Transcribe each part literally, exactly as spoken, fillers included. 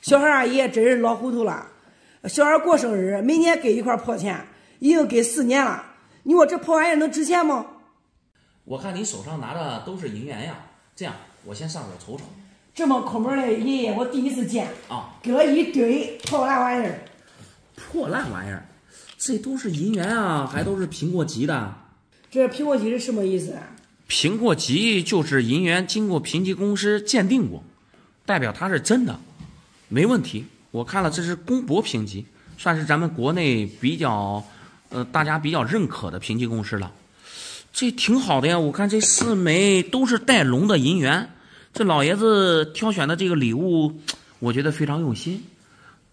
小孩阿姨真是老糊涂了，小孩过生日每年给一块破钱，已经给四年了。你说这破玩意能值钱吗？我看你手上拿的都是银元呀，这样我先上手瞅瞅。这么抠门的爷爷我第一次见啊！给了一堆破烂玩意儿。破烂玩意儿，这都是银元啊，还都是苹果级的。这苹果级是什么意思啊？苹果级就是银元经过评级公司鉴定过，代表它是真的，没问题。我看了，这是公博评级，算是咱们国内比较，呃，大家比较认可的评级公司了。这挺好的呀，我看这四枚都是带龙的银元，这老爷子挑选的这个礼物，我觉得非常用心。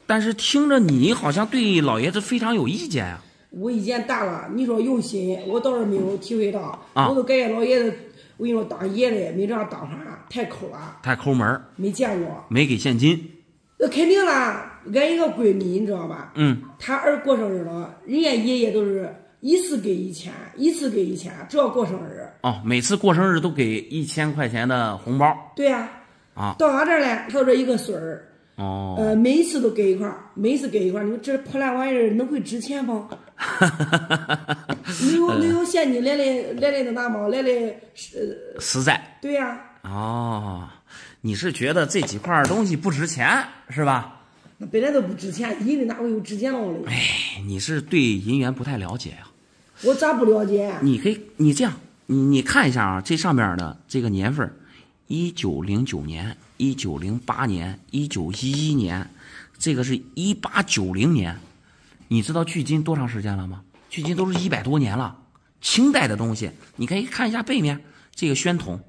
但是听着你好像对老爷子非常有意见啊。我意见大了，你说用心，我倒是没有体会到。啊、我都感觉老爷子，我跟你说当爷的没这样当啥，太抠了，太抠门，没见过，没给现金。那肯定啦，俺一个闺蜜你知道吧？嗯，她儿过生日了，人家爷爷都是一次给一千，一次给一千，只要过生日。哦，每次过生日都给一千块钱的红包。对呀、啊，啊，到俺这儿来，她说一个孙儿。哦，呃，每一次都给一块，每一次给一块，你说这破烂玩意儿能会值钱吗？没有没有现金来的来的能拿吗？来的呃实在。对呀、啊。哦。你是觉得这几块东西不值钱是吧？那本来都不值钱，银的哪会有值钱了嘞？哎，你是对银元不太了解呀、啊？我咋不了解？你可以，你这样，你你看一下啊，这上面的这个年份，一九零九年、一九零八年、一九一一年，这个是一八九零年。你知道距今多长时间了吗？距今都是一百多年了，清代的东西。你可以看一下背面这个宣统。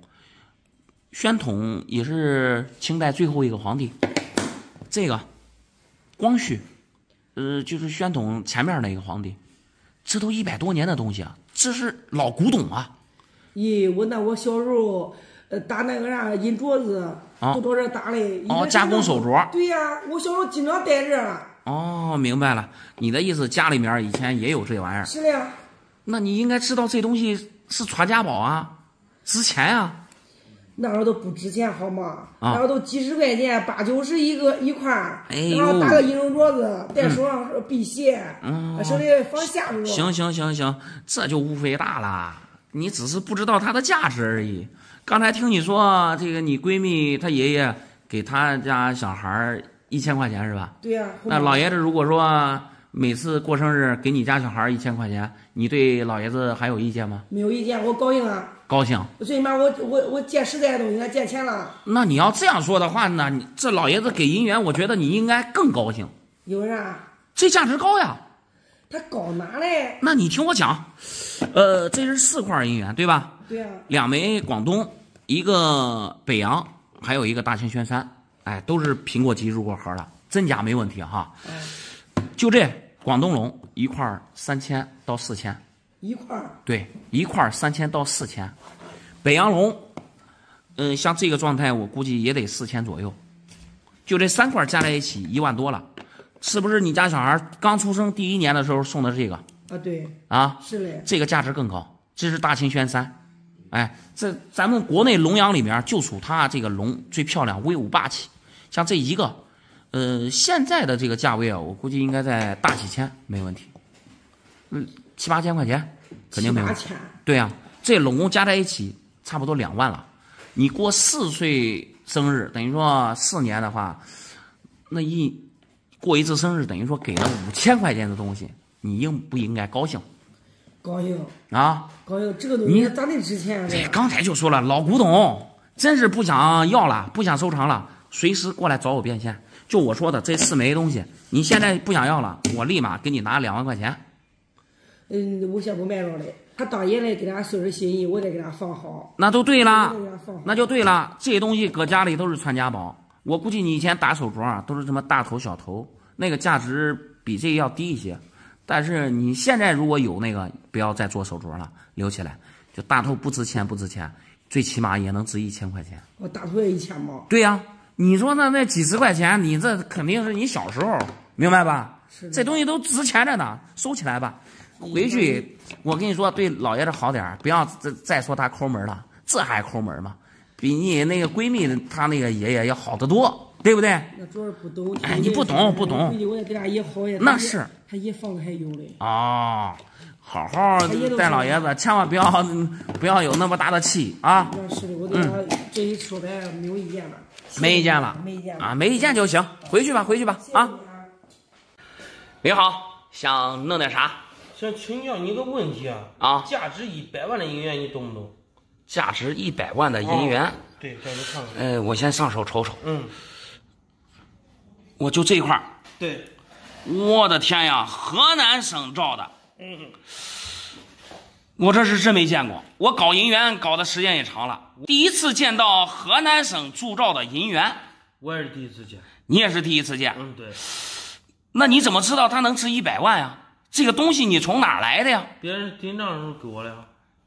宣统也是清代最后一个皇帝，这个光绪，呃，就是宣统前面那个皇帝，这都一百多年的东西啊，这是老古董啊！咦，我那我小时候，呃，打那个啥银镯子，都都这打嘞。哦，加工手镯。对呀、啊，我小时候经常戴着。哦，明白了，你的意思家里面以前也有这玩意儿。是的呀。那你应该知道这东西是传家宝啊，值钱啊。那时候都不值钱好吗？啊、那时候都几十块钱，八九十一个一块儿，哎、然后打个银龙镯子，戴手上辟邪，手里放下边。行行行行，这就无非大了，你只是不知道它的价值而已。刚才听你说这个，你闺蜜她爷爷给她家小孩一千块钱是吧？对呀、啊。那老爷子如果说每次过生日给你家小孩一千块钱，你对老爷子还有意见吗？没有意见，我高兴啊。高兴，最起码我我我借实在的东西，借钱了。那你要这样说的话呢，你这老爷子给银元，我觉得你应该更高兴。有啥？这价值高呀。他搞哪嘞？那你听我讲，呃，这是四块银元，对吧？对啊。两枚广东，一个北洋，还有一个大庆宣山，哎，都是苹果级入过盒的，真假没问题哈。哎、就这广东龙一块三千到四千。一块对，一块三千到四千，北洋龙，嗯、呃，像这个状态，我估计也得四千左右。就这三块加在一起，一万多了，是不是？你家小孩刚出生第一年的时候送的这个啊？对啊，是嘞，这个价值更高。这是大清宣三，哎，这咱们国内龙阳里面就属它这个龙最漂亮、威武霸气。像这一个，呃，现在的这个价位啊，我估计应该在大几千，没问题。嗯。七八千块钱肯定没有，七八千对呀、啊，这拢共加在一起差不多两万了。你过四岁生日，等于说四年的话，那一过一次生日，等于说给了五千块钱的东西，你应不应该高兴？高兴啊！高兴，这个东西咋得值钱、啊？对，刚才就说了，老古董真是不想要了，不想收藏了，随时过来找我变现。就我说的这四枚东西，你现在不想要了，我立马给你拿两万块钱。嗯，我先不卖了嘞。他当爷来给咱收拾心意，我得给他放好。那都对了，那就对了。这东西搁家里都是传家宝。我估计你以前打手镯啊，都是什么大头小头，那个价值比这要低一些。但是你现在如果有那个，不要再做手镯了，留起来。就大头不值钱，不值钱，最起码也能值一千块钱。我大头也一千吗？对呀、啊，你说那那几十块钱，你这肯定是你小时候，明白吧？是。这东西都值钱着呢，收起来吧。回去，我跟你说，对老爷子好点儿，不要再再说他抠门了，这还抠门吗？比你那个闺蜜她那个爷爷要好得多。对不对？那主要是不懂。哎，你不懂不懂。我也给他爷好也。那是。他爷放的还有嘞。啊，好好带老爷子，千万不要不要有那么大的气啊。那是的，我对他这一出来没有意见了。没意见了。没意见了啊，没意见就行，回去吧，回去吧啊。你好，想弄点啥？想请教你一个问题啊。啊。价值一百万的银元，你懂不懂？价值一百万的银元。对，让你看看。哎，我先上手瞅瞅。嗯。 我就这一块儿，对，我的天呀，河南省造的，嗯，我这是真没见过。我搞银元搞的时间也长了，第一次见到河南省铸造的银元，我也是第一次见，你也是第一次见，嗯，对。那你怎么知道它能值一百万呀？这个东西你从哪来的呀？别人顶账的时候给我的呀。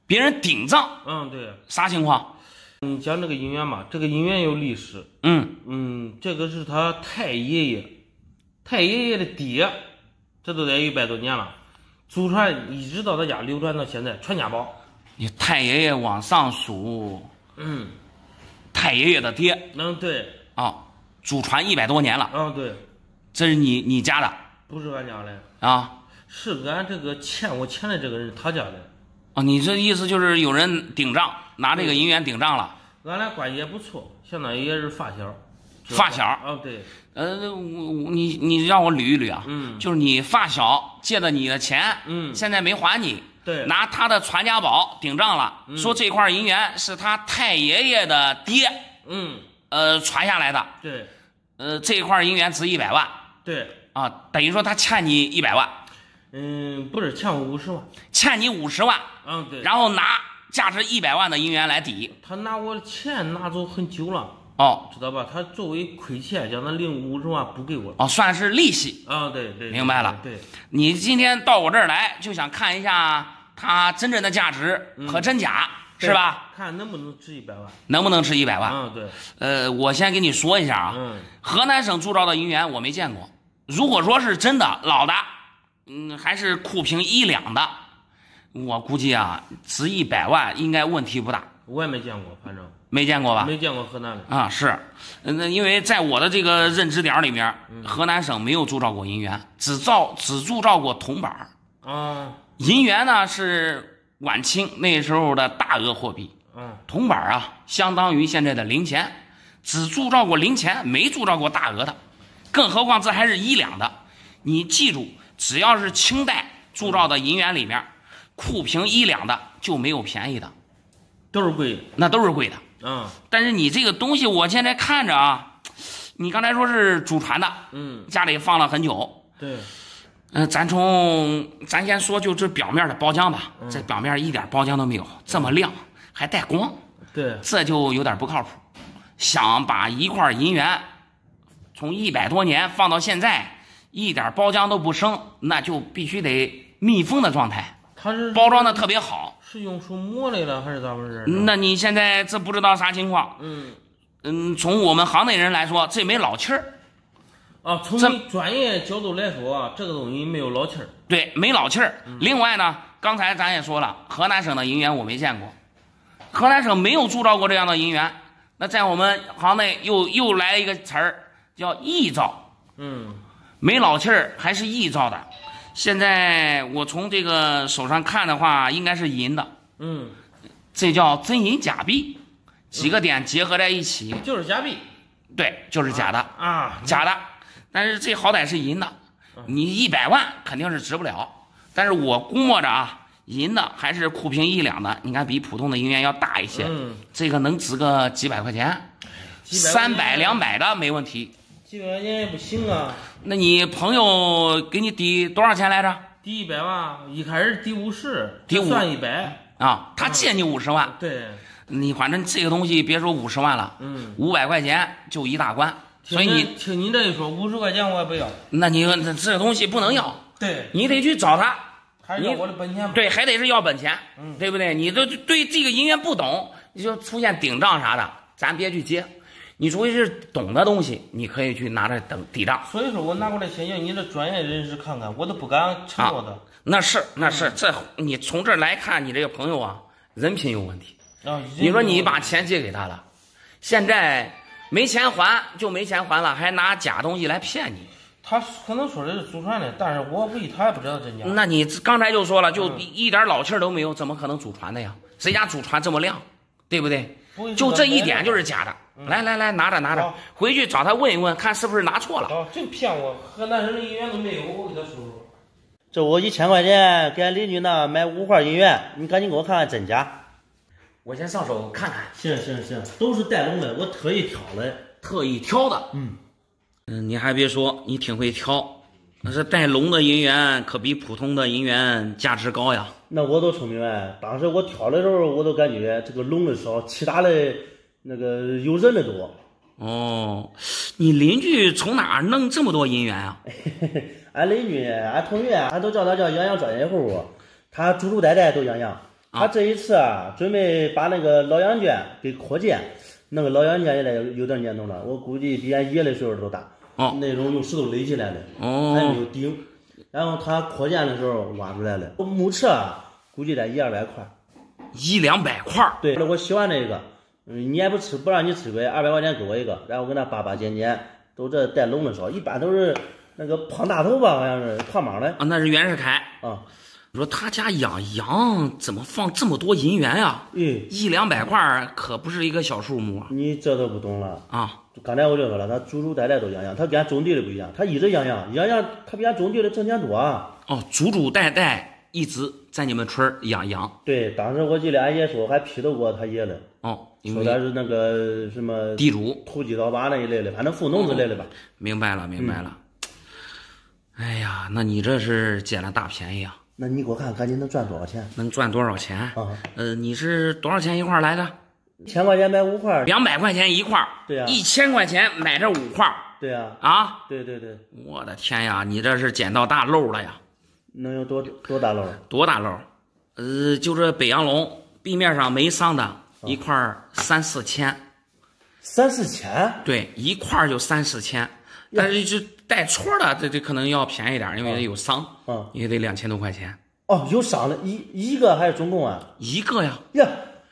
别人顶账？嗯，对。啥情况？ 你讲这个银元嘛，这个银元有历史。嗯嗯，这个是他太爷爷，太爷爷的爹，这都得一百多年了，祖传一直到他家流传到现在，传家宝。你太爷爷往上数，嗯，太爷爷的爹，嗯对，啊，祖传一百多年了。嗯对，这是你你家的？不是俺家的啊，是俺这个欠我钱的这个人他家的。 哦，你这意思就是有人顶账，拿这个银元顶账了。俺俩关系也不错，相当于也是发小。发小啊，对。呃，你你让我捋一捋啊。嗯。就是你发小借的你的钱，嗯，现在没还你。对。拿他的传家宝顶账了，说这块银元是他太爷爷的爹，嗯，呃，传下来的。对。呃，这块银元值一百万。对。啊，等于说他欠你一百万。 嗯，不是欠我五十万，欠你五十万，嗯对，然后拿价值一百万的银元来抵，他拿我的钱拿走很久了，哦，知道吧？他作为亏欠，将那另五十万补给我，哦，算是利息，啊、哦、对 对, 对，明白了， 对, 对, 对，你今天到我这儿来，就想看一下它真正的价值和真假，嗯、是吧？看能不能值一百万，能不能值一百万？嗯对，呃，我先给你说一下啊，嗯，河南省铸造的银元我没见过，如果说是真的老的。 嗯，还是库平一两的，我估计啊，值一百万应该问题不大。我也没见过，反正没见过吧？没见过河南的啊，是，那因为在我的这个认知点里面，嗯、河南省没有铸造过银元，只造只铸造过铜板啊。银元呢是晚清那时候的大额货币，嗯，铜板啊相当于现在的零钱，只铸造过零钱，没铸造过大额的，更何况这还是一两的。你记住。 只要是清代铸造的银元里面，库平一两的就没有便宜的，都是贵的，那都是贵的。嗯，但是你这个东西，我现在看着啊，你刚才说是祖传的，嗯，家里放了很久。对，嗯、呃，咱从咱先说就这表面的包浆吧，嗯、这表面一点包浆都没有，这么亮还带光，对，这就有点不靠谱。想把一块银元从一百多年放到现在。 一点包浆都不生，那就必须得密封的状态。它是包装的特别好，是用手摸来了还是咋回事？那你现在这不知道啥情况？嗯嗯，从我们行内人来说，这没老气儿。啊，从专业角度来说啊，这个东西没有老气儿。对，没老气儿。嗯、另外呢，刚才咱也说了，河南省的银元我没见过，河南省没有铸造过这样的银元。那在我们行内又又来一个词儿，叫异造。嗯。 没老气儿，还是臆造的。现在我从这个手上看的话，应该是银的。嗯，这叫真银假币，几个点结合在一起，嗯、就是假币。对，就是假的啊，啊假的。但是这好歹是银的，你一百万肯定是值不了。但是我估摸着啊，银的还是库平一两的，你看比普通的银元要大一些。嗯，这个能值个几百块钱，三百两百的没问题。 几百块钱也不行啊！那你朋友给你抵多少钱来着？抵一百万，一开始抵五十，抵算一百啊。他借你五十万，嗯、对，你反正这个东西别说五十万了，嗯，五百块钱就一大关。所以你听你这一说，五十块钱我也不要。那你这这东西不能要，对你得去找他，还是要我的本钱。对，还得是要本钱，嗯，对不对？你都对这个银元不懂，你就出现顶账啥的，咱别去接。 你除非是懂的东西，你可以去拿着等抵账。所以说我拿过来钱，要你这专业人士看看，我都不敢承诺的。那是那是，这你从这儿来看，你这个朋友啊，人品有问题。啊，你说你把钱借给他了，现在没钱还就没钱还了，还拿假东西来骗你。他可能说的是祖传的，但是我估计他也不知道真假。那你刚才就说了，就一点老气儿都没有，怎么可能祖传的呀？谁家祖传这么亮，对不对？不就这一点就是假的。嗯、来来来，拿着拿着，啊、回去找他问一问，看是不是拿错了。啊，真骗我！河南省的银元都没有，我给他输入。这我一千块钱给俺邻居那买五花银元，你赶紧给我看看真假。 我先上手看看，行行行，都是带龙的，我特意挑的，特意挑的。嗯嗯，你还别说，你挺会挑。那是带龙的银元，可比普通的银元价值高呀。那我都瞅明白，当时我挑的时候，我都感觉这个龙的少，其他的那个有人的多。哦，你邻居从哪儿弄这么多银元啊？俺邻居，俺同学，俺都叫他叫洋洋专业户，他祖祖代代都洋洋。 他这一次啊，准备把那个老杨家给扩建，那个老杨家也得有点年头了，我估计比俺爷的岁数都大。哦，那种用石头垒起来的，哦，还没有顶。然后他扩建的时候挖出来的，目测啊，估计得一二百块。一两百块？对，我喜欢这个，嗯，你也不吃，不让你吃亏，二百块钱给我一个，然后跟他扒扒剪剪，都这带龙的少，一般都是那个胖大头吧，好像是胖莽的。啊，那是袁世凯。啊。 你说他家养羊怎么放这么多银元呀？嗯，一两百块可不是一个小数目啊！你这都不懂了啊！刚才我就说了，他祖祖代代都养羊，他跟俺种地的不一样，他一直养羊，养羊他比俺种地的挣钱多啊！哦，祖祖代代一直在你们村养羊。对，当时我记得俺爷说还批斗过他爷了。哦，说他是那个什么地主、投机倒把那一类的，反正富农之类的吧。哦、明白了，明白了。嗯、哎呀，那你这是捡了大便宜啊！ 那你给我看，赶紧能赚多少钱？能赚多少钱？啊、嗯，呃，你是多少钱一块来的？千块钱买五块，两百块钱一块。对呀、啊，一千块钱买这五块。对呀、啊，啊，对对对，我的天呀，你这是捡到大漏了呀！能有多多大漏？多大漏？呃，就这北洋龙，地面上没伤的，嗯、一块三四千。三四千？对，一块就三四千。 但是就带戳的，这这可能要便宜点，因为有伤，嗯，也得两千多块钱。哦，有伤的，一一个还是总共啊？一个呀，呀，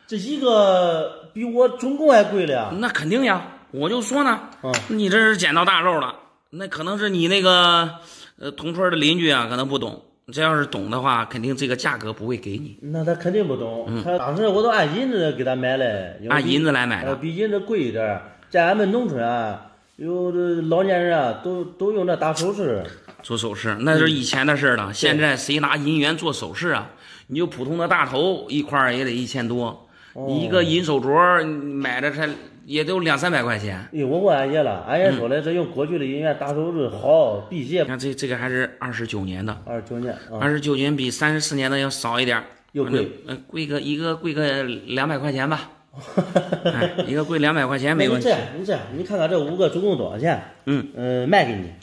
这一个比我总共还贵了呀。那肯定呀，我就说呢，嗯，你这是捡到大漏了。那可能是你那个呃同村的邻居啊，可能不懂。这要是懂的话，肯定这个价格不会给你。那他肯定不懂，嗯、他当时我都按银子给他买嘞，按银子来买的，比银子贵一点，在俺们农村啊。 有这老年人啊，都都用那打首饰，做首饰那是以前的事了。嗯、现在谁拿银元做首饰啊？你就普通的大头一块也得一千多，哦、一个银手镯买的才也都两三百块钱。哎，我问俺爷了，俺爷说了，这用过去的银元打首饰好辟邪。看这这个还是二十九年的，二十九年，二十九年比三十四年的要少一点，又贵，嗯、呃，贵个一个贵个两百块钱吧。 哎、一个贵两百块钱没问题。你这样，你这样，你看看这五个总共多少钱？嗯，呃，卖给你，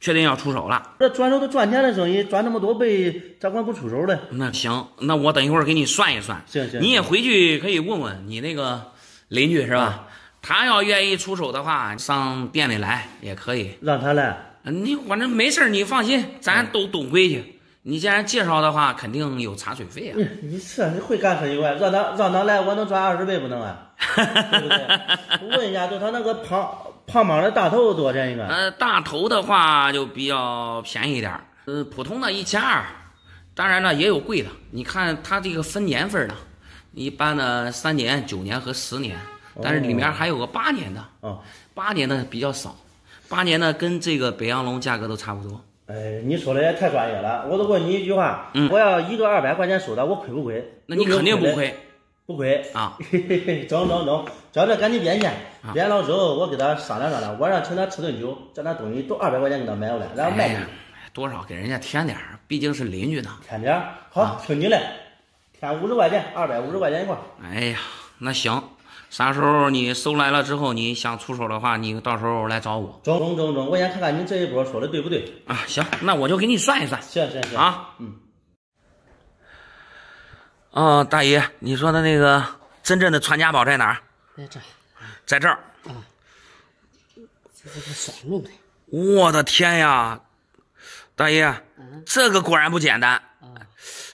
确定要出手了。这转手都赚钱的生意，赚那么多倍，咋管不出手的？那行，那我等一会儿给你算一算。行行，你也回去可以问问你那个邻居是吧？嗯、他要愿意出手的话，上店里来也可以。让他来，你反正没事你放心，咱都懂规矩。嗯 你既然介绍的话，肯定有茶水费啊！嗯、你这你会干生意外，让他让他来，我能赚二十倍不能啊？对不对？问一下，就他那个胖胖莽的大头多少钱一个？呃，大头的话就比较便宜一点，呃，普通的一千二，当然了也有贵的。你看他这个分年份的，一般的三年、九年和十年，但是里面还有个八年的。哦，八年的比较少，八年的跟这个北洋龙价格都差不多。 哎，你说的也太专业了，我都问你一句话，嗯、我要一个二百块钱收的，我亏不亏？那你肯定不亏，不亏啊！整整整，叫这赶紧变现，变了之后我给他商量商量，晚上请他吃顿酒，叫他东西都二百块钱给他买回来，然后卖你、哎。多少给人家添点儿，毕竟是邻居呢。添点儿，好，啊、听你的，添五十块钱，二百五十块钱一块。哎呀，那行。 啥时候你收来了之后，你想出手的话，你到时候来找我。中中中中，我先看看您这一波说的对不对啊？行，那我就给你算一算。行行行啊，嗯。哦，大爷，你说的那个真正的传家宝在哪儿？在这儿，在这儿。啊，就是个甩弄的。我的天呀，大爷，嗯、这个果然不简单。啊、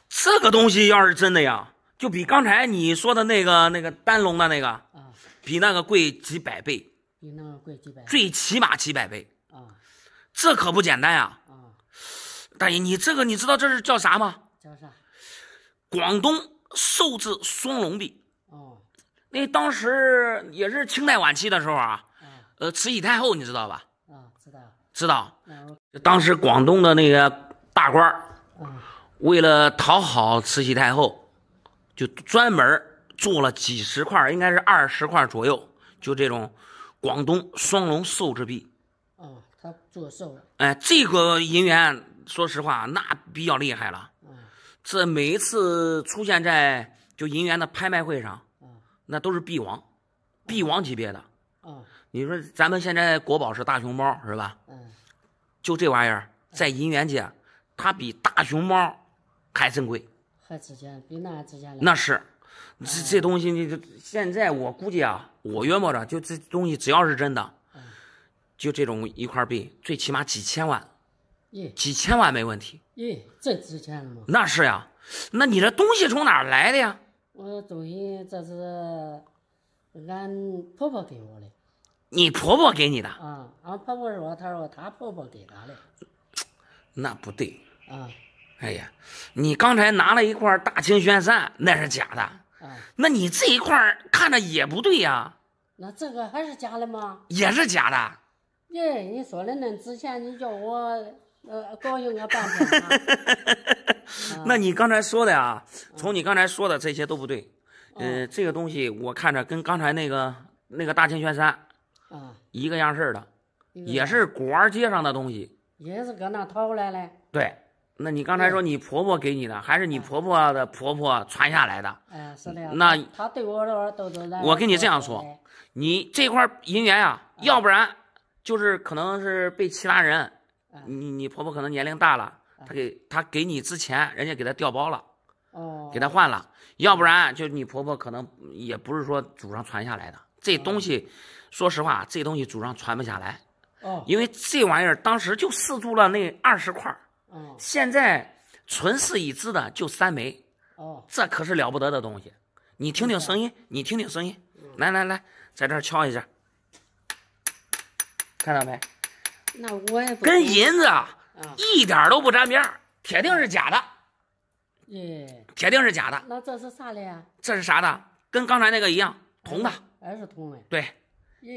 这个东西要是真的呀。 就比刚才你说的那个那个单龙的那个，比那个贵几百倍。比那个贵几百，最起码几百倍啊！这可不简单呀！啊，大爷，你这个你知道这是叫啥吗？叫啥？广东寿字双龙壁。哦，那当时也是清代晚期的时候啊，呃，慈禧太后你知道吧？啊，知道。知道。当时广东的那个大官儿，为了讨好慈禧太后，就专门做了几十块，应该是二十块左右，就这种广东双龙寿之壁。哦，他做寿了。哎，这个银元，说实话，那比较厉害了。嗯，这每一次出现在就银元的拍卖会上，嗯，那都是币王，币王级别的。嗯，你说咱们现在国宝是大熊猫是吧？嗯，就这玩意儿在银元界，它比大熊猫还珍贵，还值钱，比那值钱。那是。这这东西，你现在我估计啊，我约摸着，就这东西只要是真的，就这种一块币，最起码几千万，几千万没问题。咦，这值钱了吗？那是呀，那你这东西从哪儿来的呀？我东西这是俺婆婆给我的。你婆婆给你的？啊，俺婆婆说，她说她婆婆给她的。那不对。啊。哎呀，你刚才拿了一块大清宣扇，那是假的。嗯、那你这一块看着也不对呀、啊，那这个还是假的吗？也是假的。耶，你说的那之前你叫我呃高兴个半天吗？嗯、那你刚才说的呀，从你刚才说的这些都不对。嗯、呃，这个东西我看着跟刚才那个那个大清宣扇啊一个样式的，嗯、也是古玩街上的东西，也是搁那掏来的。对。那你刚才说你婆婆给你的，还是你婆婆的婆婆传下来的？哎，是的呀。那她对我的都都来。我跟你这样说，你这块银元呀，要不然就是可能是被其他人，你你婆婆可能年龄大了，她给她给你之前，人家给她调包了，哦，给她换了，要不然就你婆婆可能也不是说祖上传下来的。这东西，说实话，这东西祖上传不下来，哦，因为这玩意儿当时就四铢了那二十块。现在存世已知的就三枚，哦，这可是了不得的东西。你听听声音，你听听声音，来来来，在这儿敲一下，看到没？那我也不跟银子一点都不沾边，铁定是假的，耶，铁定是假的。那这是啥的呀？这是啥的？跟刚才那个一样，铜的，还是铜的？对，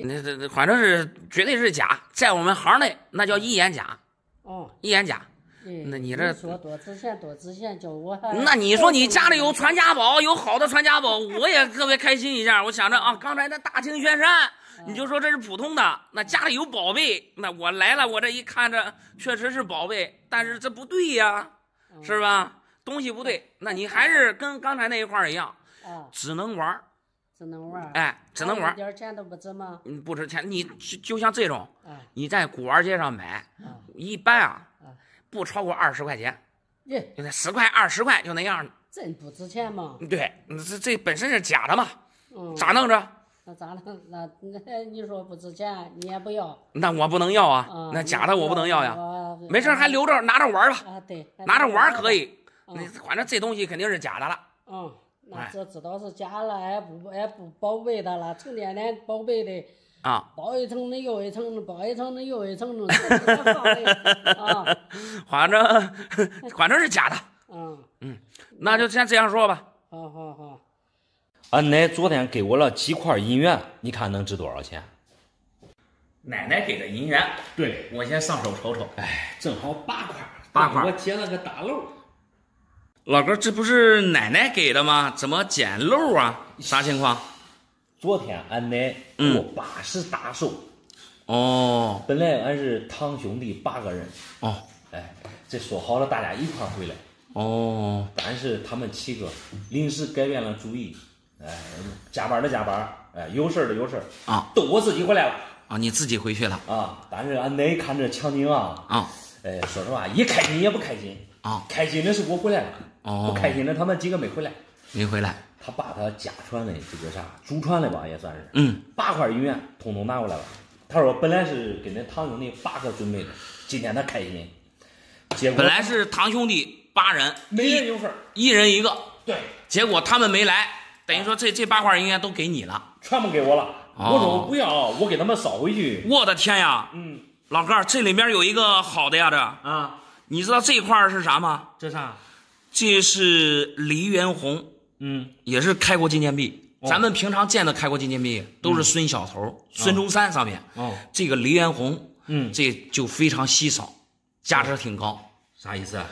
那这反正是绝对是假，在我们行内那叫一眼假，哦，一眼假。那你这说多值钱，多值钱，叫我。那你说你家里有传家宝，有好的传家宝，我也特别开心一下。我想着啊，刚才那大清宣扇，你就说这是普通的。那家里有宝贝，那我来了，我这一看着确实是宝贝，但是这不对呀，是吧？东西不对，那你还是跟刚才那一块儿一样，只能玩，只能玩，哎，只能玩，一点钱都不值吗？嗯，不值钱。你就像这种，你在古玩街上买，一般啊。不超过二十块钱，耶，就那十块、二十块就那样。这不值钱吗？对，这这本身是假的嘛，嗯、咋弄着？那咋弄？那那你说不值钱，你也不要。那我不能要啊，嗯、那假的我不能要呀。嗯、没事，还留着拿着玩吧。啊，对，拿着玩可以。嗯、反正这东西肯定是假的了。嗯，那这知道是假了，还不还不宝贝的了，成天天宝贝的。啊，包一层的又一层的，包一层的又一层的，啊，反正反正是假的。嗯嗯，那就先这样说吧。好好好。俺奶昨天给我了几块银元，你看能值多少钱？奶奶给的银元，对，我先上手瞅瞅。哎，正好八块，八块，我捡了个大漏。老哥，这不是奶奶给的吗？怎么捡漏啊？啥情况？昨天俺奶给我八十大寿，哦，本来俺是堂兄弟八个人，哦，哎，这说好了大家一块回来，哦，但是他们七个临时改变了主意，哎，加班的加班，哎，有事的有事啊，都我自己回来了啊，你自己回去了啊，但是俺奶看这强劲啊，啊，哎，说实话也开心也不开心啊，开心的是我回来了，哦，不开心的他们几个没回来，没回来。他把他家传的这个啥祖传的吧，也算是，嗯，八块银元统统拿过来了。他说本来是给那堂兄弟八个准备的，今天他开心，结果本来是堂兄弟八人，没人有事儿，一人一个，对，结果他们没来，等于说这这八块银元都给你了，全部给我了。哦、我说不要，我给他们扫回去。我的天呀！嗯，老哥，这里面有一个好的呀，这啊，你知道这一块是啥吗？这啥？这是黎元洪，嗯，也是开国纪念币。咱们平常见的开国纪念币都是孙小头、嗯、孙中山上面，哦，这个黎元洪，嗯，这就非常稀少，价值挺高。啥意思啊？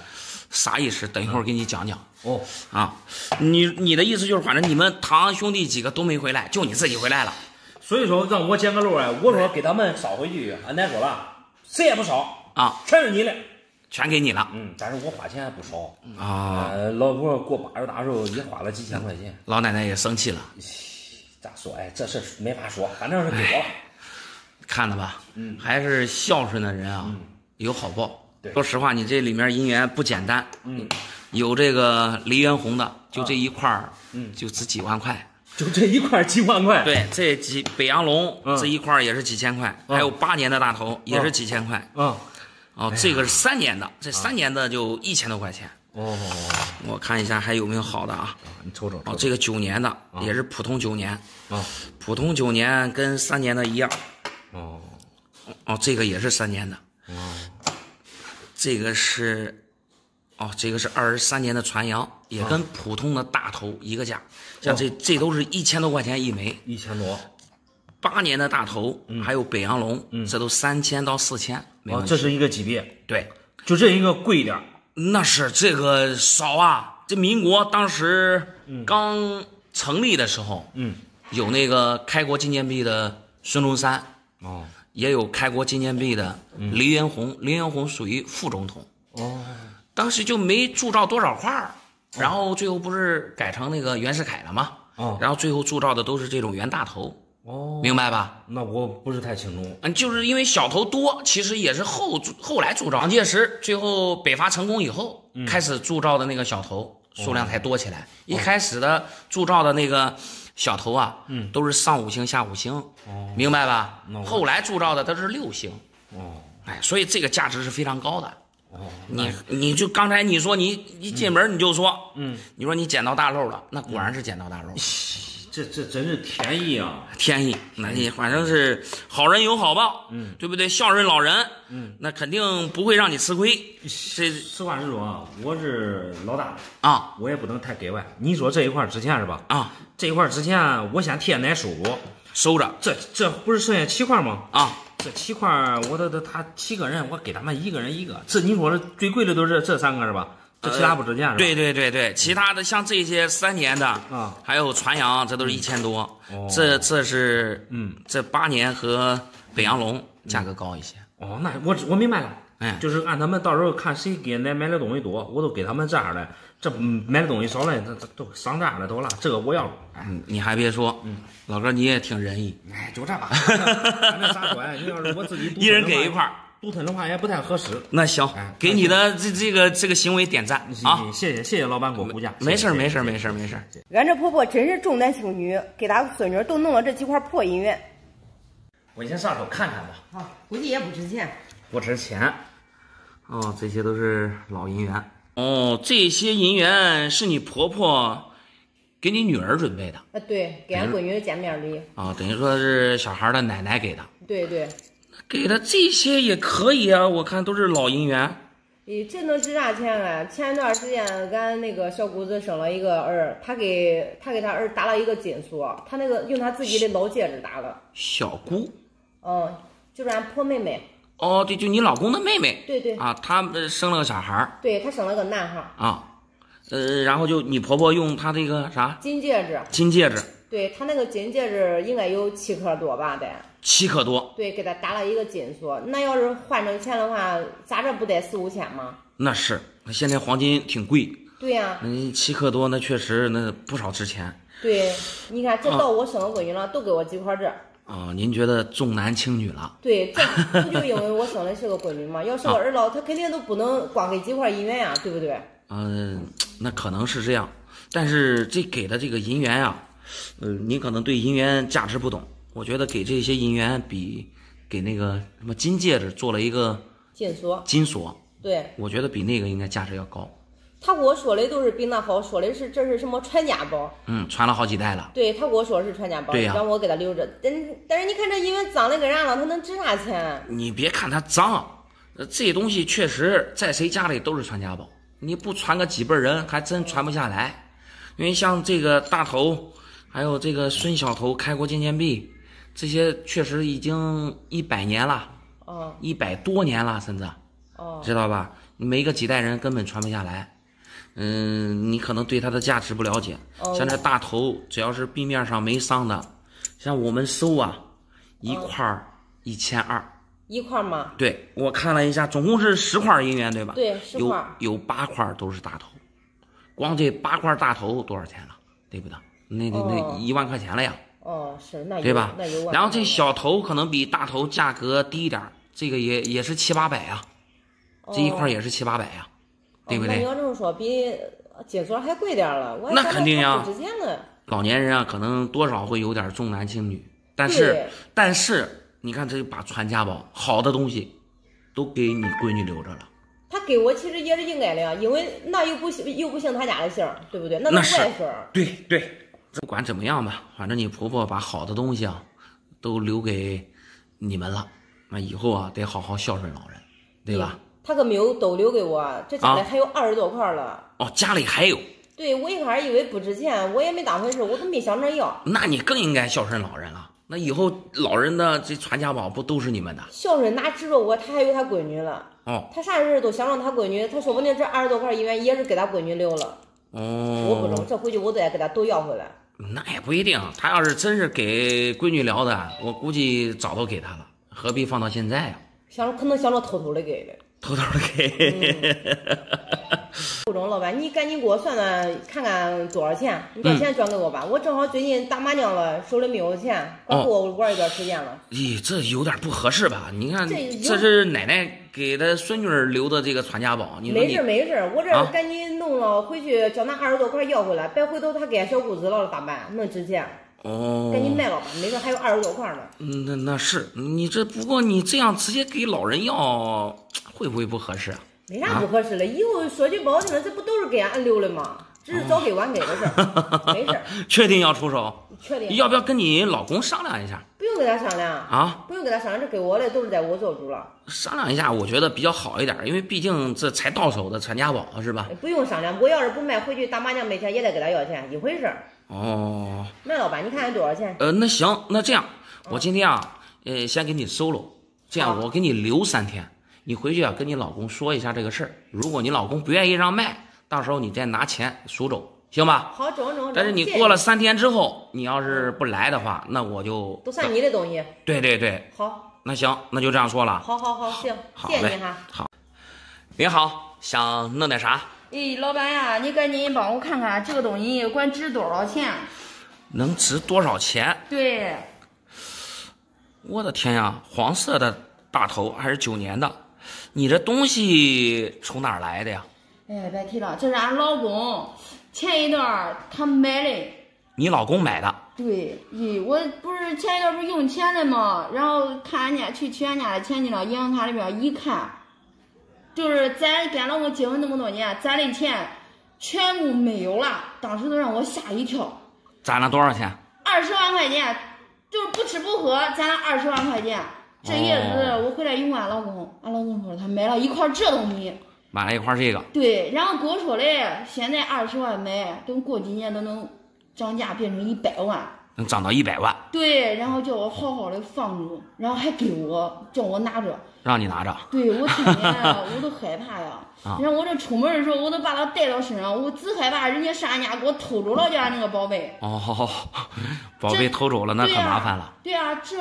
啥意思？等一会儿给你讲讲。哦，啊，你你的意思就是，反正你们堂兄弟几个都没回来，就你自己回来了。所以说让我捡个漏啊，我说给他们扫回去，俺奶说了，谁也不少啊，全是你的。全给你了，嗯，但是我花钱还不少啊、呃。老婆过八十大寿也花了几千块钱，老奶奶也生气了。咋说？哎，这事没法说，反正是给我了。看了吧，嗯，还是孝顺的人啊，嗯、有好报。对，说实话，你这里面姻缘不简单，嗯，有这个黎元洪的，就这一块儿，嗯，就值几万块。就这一块几万块，对，这几北洋龙、嗯、这一块也是几千块，嗯、还有八年的大头、嗯、也是几千块，嗯。嗯哦，这个是三年的，这三年的就一千多块钱。哦，我看一下还有没有好的啊？你瞅瞅。哦，这个九年的也是普通九年。啊，普通九年跟三年的一样。哦，哦，这个也是三年的。哦，这个是，哦，这个是二十三年的传扬，也跟普通的大头一个价。像这这都是一千多块钱一枚。一千多。八年的大头，还有北洋龙，嗯、这都三千到四千。哦，这是一个级别，对，就这一个贵一点。那是这个少啊，这民国当时刚成立的时候，嗯，有那个开国纪念币的孙中山，哦，也有开国纪念币的黎元洪，黎元洪属于副总统，哦，当时就没铸造多少块，然后最后不是改成那个袁世凯了吗？哦，然后最后铸造的都是这种袁大头。哦，明白吧？那我不是太清楚。嗯，就是因为小头多，其实也是后后来铸造。蒋介石最后北伐成功以后，嗯、开始铸造的那个小头数量才多起来。哦、一开始的铸造的那个小头啊，嗯，都是上五星下五星，哦、明白吧？后来铸造的都是六星。哦，哎，所以这个价值是非常高的。哦，你你就刚才你说你一进门你就说，嗯，你说你捡到大漏了，那果然是捡到大漏。嗯这这真是天意啊！天意，那你反正是好人有好报，嗯，对不对？孝顺老人，嗯，那肯定不会让你吃亏。这实话实说啊，我是老大啊，我也不能太给外。你说这一块值钱是吧？啊，这一块值钱，我想替俺奶收，收着。这这不是剩下七块吗？啊，这七块，我的他七个人，我给他们一个人一个。这你说的最贵的都是这三个是吧？这其他不值钱是吧、呃？对对对对，其他的像这些三年的啊，还有传扬，这都是一千多。哦、这这是嗯，这八年和北洋龙价格高一些。哦，那我我明白了，哎，就是按他们到时候看谁给那买的东西多，我都给他们这样的。这买的东西少了，这这都上这样的都了。这个我要了。哎，你还别说，嗯，老哥你也挺仁义。哎，就这吧，咱这啥管？你要是我自己一人给一块。独吞的话也不太合适。那行，给你的这这个这个行为点赞啊！谢谢谢谢老板给我估价。没事没事没事没事。俺这婆婆真是重男轻女，给咱孙女都弄了这几块破姻缘。我先上手看看吧。啊，估计也不值钱。不值钱。哦，这些都是老姻缘。哦，这些姻缘是你婆婆给你女儿准备的。啊，对，给俺闺女的见面礼。啊，等于说是小孩的奶奶给的。对对。给他这些也可以啊，我看都是老姻缘。咦，这能值啥钱啊？前一段时间，俺那个小姑子生了一个儿，他给他给他儿打了一个金锁，他那个用他自己的老戒指打的。小姑，嗯，就是俺婆妹妹。哦，对，就你老公的妹妹。对对。啊，她生了个小孩。对，她生了个男孩。啊，呃，然后就你婆婆用她这个啥？金戒指。金戒指。对，他那个金戒指应该有七克多吧？得七克多。对，给他打了一个金锁，那要是换成钱的话，咋这不得四五千吗？那是，现在黄金挺贵。对呀、啊，嗯，七克多那确实那不少值钱。对，你看这到我生了闺女了，啊、都给我几块这。啊、哦，您觉得重男轻女了？对，这不就因为我生的是个闺女吗？要是我二老，他肯定都不能光给几块银元呀，对不对？嗯，那可能是这样，但是这给的这个银元呀、啊。呃，您可能对银元价值不懂，我觉得给这些银元比给那个什么金戒指做了一个金锁，金锁，对，我觉得比那个应该价值要高。他给我说的都是避难包，说的是这是什么传家包，嗯，传了好几代了。对，他给我说的是传家包，对呀、啊，让我给他留着。但但是你看这因为脏的跟啥了，他能值啥钱？你别看他脏，这东西确实在谁家里都是传家宝，你不传个几辈人还真传不下来。因为像这个大头，还有这个孙小头开国纪念币，这些确实已经一百年了，哦，一百多年了，甚至，哦，知道吧？没个几代人根本传不下来。嗯，你可能对它的价值不了解。Oh. 像这大头，只要是壁面上没伤的，像我们搜啊，一块一千二，一块吗？对，我看了一下，总共是十块银元，对吧？对，十块。有有八块都是大头，光这八块大头多少钱了？对不对？那那那一万块钱了呀。哦，是那对吧？那有万。然后这小头可能比大头价格低一点，这个也也是七八百呀、啊，这一块也是七八百呀、啊。Oh. 对不对？你要这么说，比解锁还贵点了。我那肯定呀，老年人啊，可能多少会有点重男轻女，但是但是你看，这把传家宝好的东西都给你闺女留着了。他给我其实也是应该的呀，因为那又不又不姓他家的姓，对不对？那都外孙。对对，不管怎么样吧，反正你婆婆把好的东西啊都留给你们了，那以后啊得好好孝顺老人，对吧？嗯，他可没有都留给我，这家里还有二十多块了。哦，家里还有。对，我一开始以为不值钱，我也没当回事，我都没想着要。那你更应该孝顺老人了。那以后老人的这传家宝不都是你们的？孝顺哪指着我，他还有他闺女了。哦，他啥事都想让他闺女，他说不定这二十多块银元也是给他闺女留了。哦，我不中，这回去我得给他都要回来。那也不一定，他要是真是给闺女聊的，我估计早都给他了，何必放到现在呀、啊？想可能想着偷偷的给的。偷偷给，顾总老板，你赶紧给我算算，看看多少钱，你把钱转给我吧。嗯、我正好最近打麻将了，手里没有钱，光够我玩一段时间了。咦、哦，这有点不合适吧？你看，这这是奶奶给她孙女留的这个传家宝。你没事没事，我这赶紧弄了，啊、回去叫那二十多块要回来，别回头他给小姑子了咋办？能值钱？哦，赶紧卖了吧，没事还有二十多块呢。嗯，那那是你这，不过你这样直接给老人要。会不会不合适啊？没啥不合适了，以后说句不好听的，这不都是给俺留的吗？这是早给晚给的事儿，没事。确定要出手？确定。要不要跟你老公商量一下？不用跟他商量啊，不用跟他商量，这给我的都是在我做主了。商量一下，我觉得比较好一点，因为毕竟这才到手的传家宝是吧？不用商量，我要是不卖回去打麻将没钱也得给他要钱，一回事。哦。卖老板，你看看多少钱？呃，那行，那这样，我今天啊，呃，先给你收了，这样我给你留三天。你回去啊，跟你老公说一下这个事儿。如果你老公不愿意让卖，到时候你再拿钱赎走，行吧？好，中中。但是你过了三天之后，你要是不来的话，那我就都算你的东西。对对对。好，那行，那就这样说了。好好好，行，好谢谢你哈。好，您好，想弄点啥？哎，老板呀，你赶紧帮我看看这个东西管值多少钱？能值多少钱？对。我的天呀，黄色的大头还是九年的。你这东西从哪儿来的呀？哎，别提了，这是俺老公前一段他买的。你老公买的？对，咦，我不是前一段不是用钱了吗？然后看人家去取人家的钱去了，银行卡里边一看，就是咱跟老公结婚那么多年，咱的钱全部没有了，当时都让我吓一跳。攒了多少钱？二十万块钱，就是不吃不喝攒了二十万块钱。这也是我回来一问俺老公，俺老公说他买了一块这东西，买了一块这个。对，然后跟我说嘞，现在二十万买，等过几年都能涨价变成一百万，能涨到一百万。对，然后叫我好好的放着，然后还给我叫我拿着，让你拿着。对，我天天我都害怕呀。然后我这出门的时候，我都把它带到身上，我只害怕人家上人家给我偷走了家那个宝贝。哦，宝贝偷走了，那可麻烦了。对啊，这。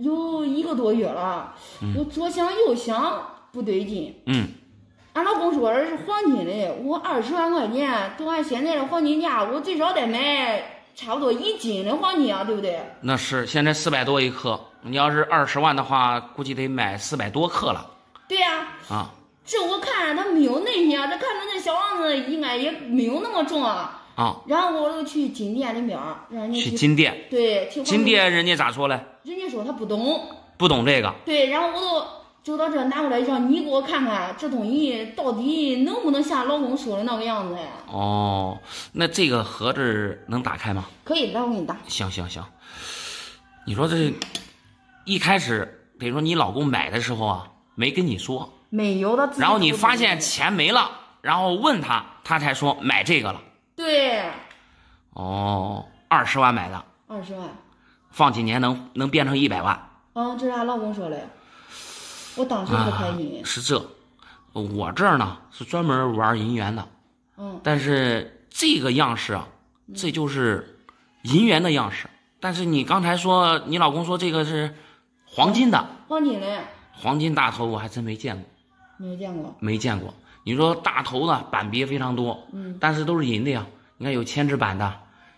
有一个多月了，嗯、我左想右想不对劲。嗯，俺老公说的是黄金的，我二十万块钱，都按现在的黄金价，我最少得买差不多一斤的黄金啊，对不对？那是，现在四百多一克，你要是二十万的话，估计得买四百多克了。对呀、啊。啊。这我看他没有那些，这看着那小王子应该也没有那么重啊。啊。然后我就去金店里面，让人家去金店。对，去金店人家咋说嘞？人家说他不懂，不懂这个。对，然后我都就到这拿过来，让你给我看看这东西到底能不能像老公说的那个样子呀？哦，那这个盒子能打开吗？可以，来我给你打。行行行，你说这一开始，比如说你老公买的时候啊，没跟你说，没有的，然后你发现钱没了，然后问他，他才说买这个了。对。哦，二十万买的。二十万。放几年能能变成一百万？啊，这是俺老公说的。我当时不开心、啊。是这，我这儿呢是专门玩银元的，嗯，但是这个样式啊，这就是银元的样式。但是你刚才说，你老公说这个是黄金的，黄金的，黄金大头我还真没见过，没见过，没见过。你说大头呢，版别非常多，嗯，但是都是银的呀。你看有千纸板的，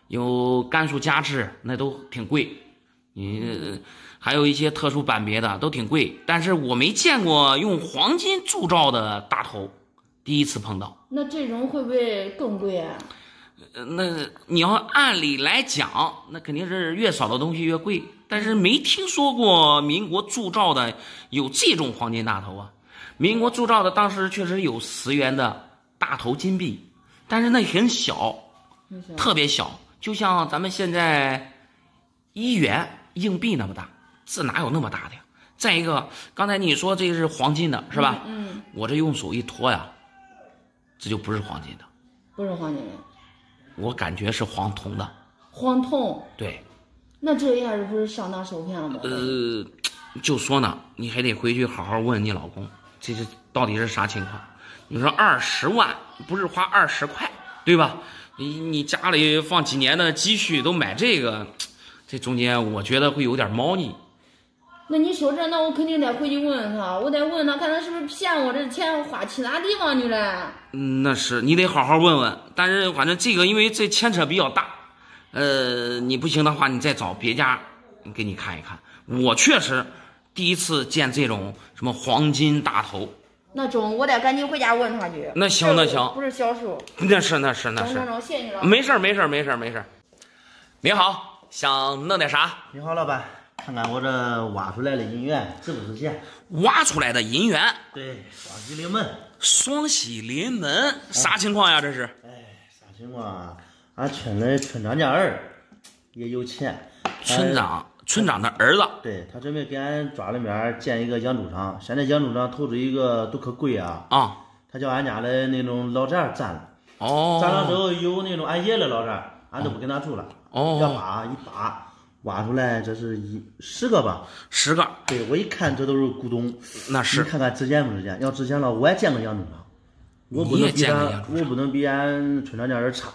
有甘肃嘉制，那都挺贵。你还有一些特殊版别的都挺贵，但是我没见过用黄金铸造的大头，第一次碰到。那这种会不会更贵啊？那你要按理来讲，那肯定是越少的东西越贵，但是没听说过民国铸造的有这种黄金大头啊。民国铸造的当时确实有十元的大头金币，但是那很小，特别小，就像咱们现在一元硬币那么大，这哪有那么大的呀？再一个，刚才你说这是黄金的是吧？嗯，嗯我这用手一拖呀，这就不是黄金的，不是黄金的，我感觉是黄铜的。黄铜？对。那这一下子不是上当受骗了吗？呃，就说呢，你还得回去好好问你老公，这是到底是啥情况？你说二十万不是花二十块，对吧？你你家里放几年的积蓄都买这个。这中间我觉得会有点猫腻。那你说这，那我肯定得回去问问他，我得问他看他是不是骗我，这钱花去哪地方去了？嗯，那是你得好好问问。但是反正这个因为这牵扯比较大，呃，你不行的话，你再找别家给你看一看。我确实第一次见这种什么黄金大头。那中我得赶紧回家问他去。那行那行，不是小数。那是那是那是。谢谢你了。没事没事没事没事。你好。想弄点啥？你好，老板，看看我这挖出来的银元值不值钱？挖出来的银元，对，双喜临门。双喜临门，啥情况呀？这是？哎，啥情况啊？俺村的村长家儿也有钱。村长，村长的儿子。对，他准备给俺庄里面建一个养猪场，现在养猪场投资一个都可贵啊。啊。他叫俺家的那种老宅占了。哦。占了之后有那种俺爷的老宅。俺都不跟他住了哦，要把一把挖出来，这是一十个吧，十个。对，我一看这都是古董，那是。你看看值钱不值钱？要值钱了，我也见过养猪场，我不能比俺，我不能比俺村长家人差。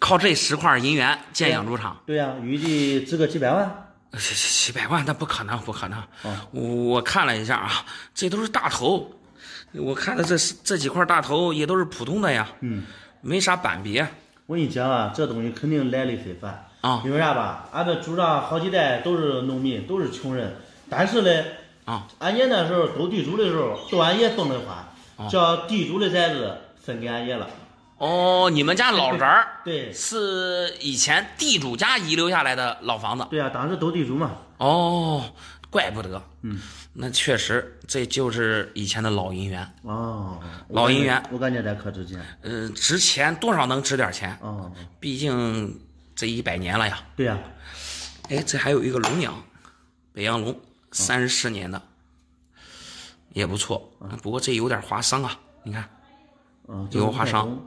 靠这十块银元建养猪场？对呀、啊，预计值个几百万。几百万那不可能，不可能。哦、我我看了一下啊，这都是大头，我看了这这几块大头也都是普通的呀，嗯，没啥版别。我跟你讲啊，这东西肯定来历非凡啊！因为啥吧？俺们祖上好几代都是农民，都是穷人。但是呢，啊，俺爷那时候斗地主的时候，斗俺爷分的花，叫地主的崽子分给俺爷了。哦，你们家老宅儿对，是以前地主家遗留下来的老房子。对啊，当时斗地主嘛。哦，怪不得。嗯，那确实，这就是以前的老银元哦，老银元，我感觉这可值钱。呃，值钱多少能值点钱哦，毕竟这一百年了呀。对呀、啊，哎，这还有一个龙阳，北洋龙，三十四年的，哦、也不错。不过这有点划伤啊，你看，哦、有划伤，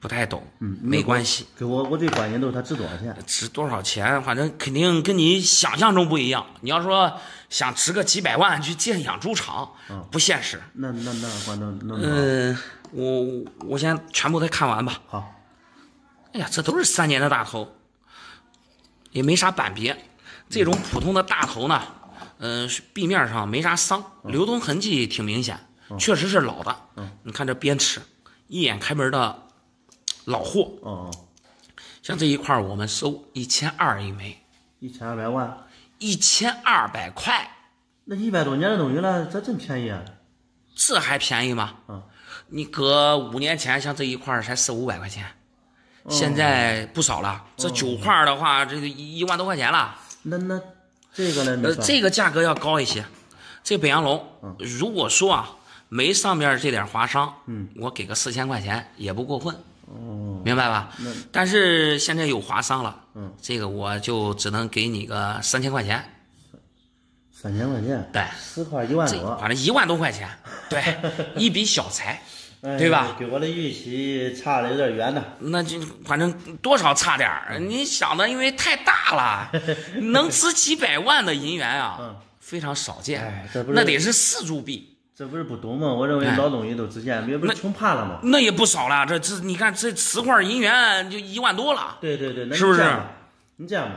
不太懂，嗯，没关系。给我，我最关心都是它值多少钱，值多少钱，反正肯定跟你想象中不一样。你要说。想值个几百万去建养猪场，哦、不现实。那那那关能能？嗯、呃，我我先全部再看完吧。好。哎呀，这都是三年的大头，也没啥版别。这种普通的大头呢，嗯、呃，壁面上没啥伤，流动痕迹挺明显，哦、确实是老的。哦、你看这边齿，一眼开门的老货。哦。像这一块我们收一千二一枚。一千二百万。一千二百块，那一百多年的东西了，这真便宜啊！这还便宜吗？嗯，你搁五年前，像这一块才四五百块钱，哦、现在不少了。哦、这九块的话，哦、这个一万多块钱了。那那这个呢？呃，这个价格要高一些。这北洋龙，嗯，如果说啊没上边这点划伤，嗯，我给个四千块钱也不过分，哦，明白吧？但是现在有划伤了，嗯，这个我就只能给你个三千块钱。三千块钱，对，十块一万多，反正一万多块钱，对，一笔小财。对吧？比我的预期差的有点远呢。那就反正多少差点儿，你想的因为太大了，能值几百万的银元啊，嗯、非常少见。哎、那得是四铢币。这不是不懂吗？我认为老东西都值钱，别、哎、不是穷怕了吗？那也不少了，这这你看这十块银元就一万多了。对对对，是不是？你这样吧，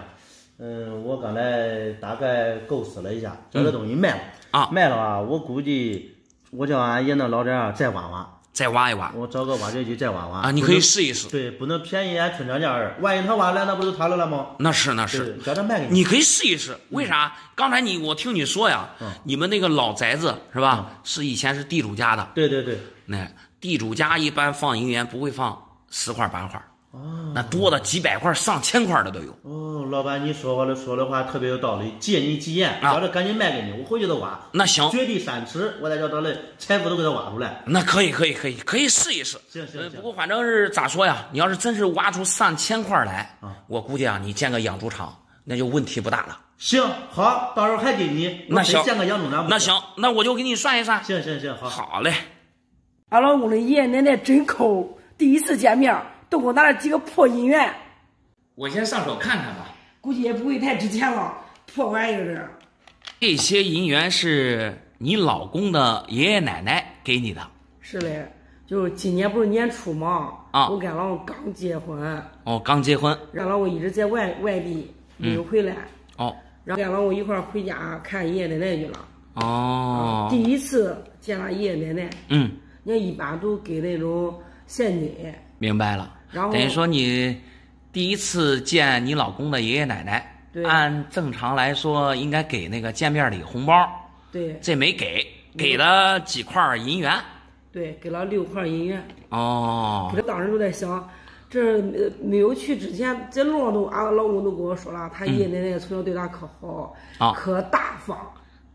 嗯，我刚才大概构思了一下，这个东西卖了、嗯、啊，卖了啊，我估计我叫俺爷那老点啊再挖挖。再挖一挖，我找个挖掘机再挖挖啊！你可以试一试，对，不能便宜俺村长家二，万一他挖来，那不就他了了吗？那是那是，叫他卖给你，你可以试一试。为啥？刚才你我听你说呀，你们那个老宅子是吧？是以前是地主家的，对对对，那地主家一般放银元不会放十块八块，哦，那多的几百块、上千块的都有。哦，老板，你说话了，说的话特别有道理，借你吉言，叫他赶紧卖给你，我回去都挖。那行，掘地三尺，我再叫他来财富都给他挖出来。那可以，可以，可以，可以试一试。行行行。不过反正是咋说呀，你要是真是挖出上千块来，啊，我估计啊，你建个养猪场那就问题不大了。行，好，到时候还给你。那行，建个养猪场。那行，那我就给你算一算。行行行，好。好嘞。俺老公的爷爷奶奶真抠，第一次见面。都给我拿了几个破银元，我先上手看看吧，估计也不会太值钱了，破玩意儿。这些银元是你老公的爷爷奶奶给你的？是嘞，就是今年不是年初嘛，啊，我跟老公刚结婚，哦，刚结婚，让老公一直在外外地没有回来，嗯、哦，然后跟老公一块儿回家看爷爷奶奶去了，哦，第一次见了爷爷奶奶，嗯，人家一般都给那种现金，明白了。然后等于说你第一次见你老公的爷爷奶奶，按正常来说应该给那个见面礼红包，对，这没给，给了几块银元，对，给了六块银元。哦，我当时就在想，这没有去之前，这路上都俺、啊、老公都跟我说了，他爷爷奶奶从小对他可好，嗯、可大方。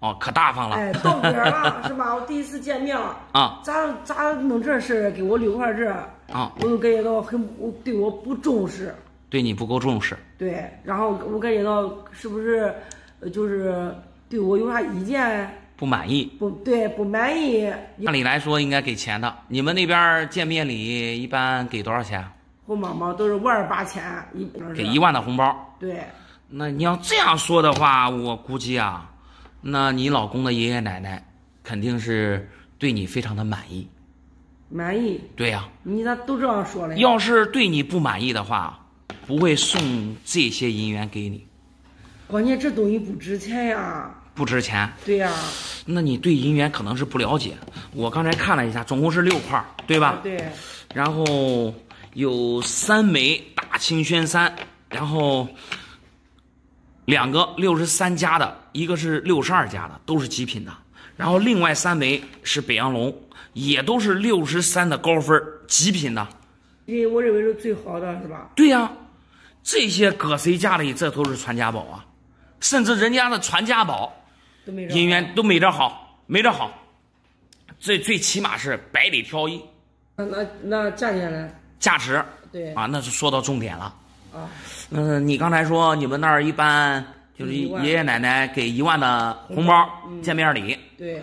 哦，可大方了，哎，到点儿了是吧？我第一次见面了啊，咋咋弄这事？给我留块这啊，我就感觉到很，我对我不重视，对你不够重视，对，然后我感觉到是不是，就是对我有啥意见？不满意？不对，不满意。按理来说应该给钱的，你们那边见面礼一般给多少钱？我妈妈都是万八千，一给一万的红包。对，那你要这样说的话，我估计啊。那你老公的爷爷奶奶肯定是对你非常的满意，满意？对呀、啊，你咋都这样说了？要是对你不满意的话，不会送这些银元给你。关键这东西不值钱呀。不值钱？对呀、啊。那你对银元可能是不了解。我刚才看了一下，总共是六块，对吧？啊、对。然后有三枚大清宣三，然后。两个六十三家的，一个是六十二家的，都是极品的。然后另外三枚是北洋龙，也都是六十三的高分，极品的。因为我认为是最好的，是吧？对呀、啊，这些搁谁家里这都是传家宝啊，甚至人家的传家宝，都没银元都没这好，没这好。最最起码是百里挑一。那那那价钱呢？价值。对。啊，那是说到重点了。啊，嗯、呃，你刚才说你们那儿一般就是爷爷奶奶给一万的红包、嗯、见面礼，对，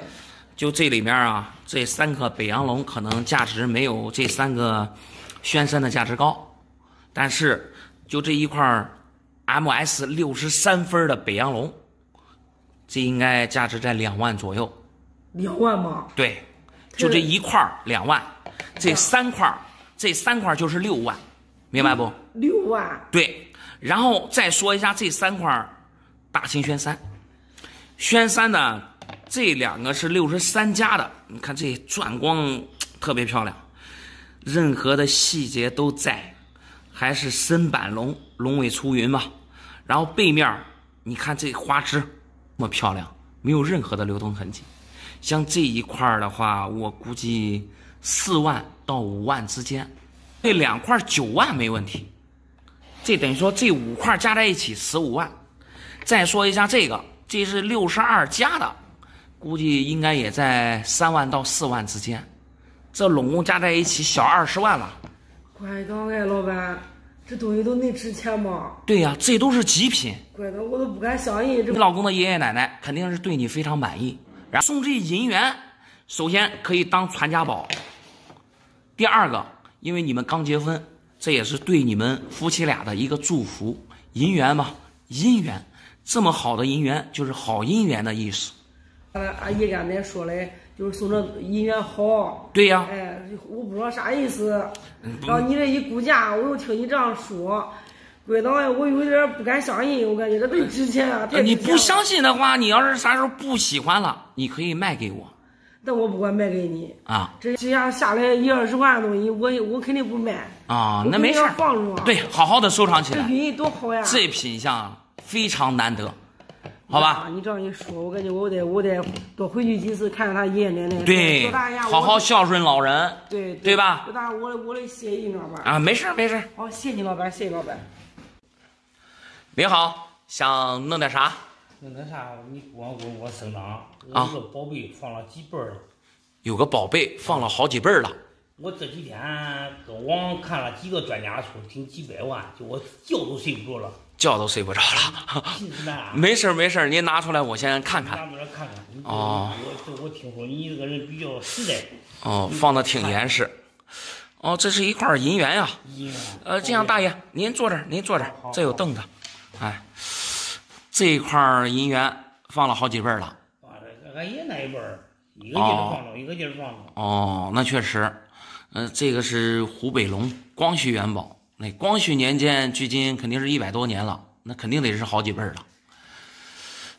就这里面啊，这三个北洋龙可能价值没有这三个宣山的价值高，但是就这一块 M S 六十三分的北洋龙，这应该价值在两万左右。两万吗？对，就这一块两万，这三块这三块就是六万。明白不？六万。对，然后再说一下这三块大清宣三，宣三呢，这两个是六十三家的，你看这转光特别漂亮，任何的细节都在，还是深板龙，龙尾出云嘛。然后背面你看这花枝那么漂亮，没有任何的流动痕迹。像这一块的话，我估计四万到五万之间。这两块九万没问题，这等于说这五块加在一起十五万。再说一下这个，这是六十二家的，估计应该也在三万到四万之间，这拢共加在一起小二十万了。乖的，哎，老板，这东西都那值钱吗？对呀、啊，这都是极品。乖的，我都不敢相信。你老公的爷爷奶奶肯定是对你非常满意。然后送这银元，首先可以当传家宝。第二个，因为你们刚结婚，这也是对你们夫妻俩的一个祝福。银元嘛，姻缘，这么好的姻缘就是好姻缘的意思。 俺阿姨刚才说嘞，就是送这姻缘好。对呀、啊。哎，我不知道啥意思。然后你这一估价，我又听你这样说，鬼当哎，我有点不敢相信，我感觉这太值钱了。你不相信的话，你要是啥时候不喜欢了，你可以卖给我。但我不管卖给你啊，这这样下来一二十万的东西，我我肯定不卖啊。那没事，放着。对，好好的收藏起来。这寓意多好呀！这品相非常难得。 好吧、啊，你这样一说，我感觉我得我得多回去几次，看看他爷爷奶奶。对，好好孝顺老人。对 对, 对吧？多大我我得谢你，老板。啊，没事没事。好，谢你老板，谢谢老板。你好，想弄点啥？弄点啥？你光问我生长，我有个宝贝放了几辈了。有个宝贝放了好几辈了。我这几天跟网看了几个专家书，听几百万，就我觉都睡不着了。 觉都睡不着了，没事没事，您拿出来我先看看。拿出来看看。哦，我我听说你这个人比较实在。哦，放的挺严实。哦，这是一块银元呀。银元。呃，这样大爷，您坐这儿，您坐这儿，这有凳子。哎，这一块银元放了好几辈了。俺爷那一辈儿，一个劲儿放着，一个劲儿放着。哦，那确实。呃，这个是湖北龙光绪元宝。 那光绪年间，距今肯定是一百多年了，那肯定得是好几辈了。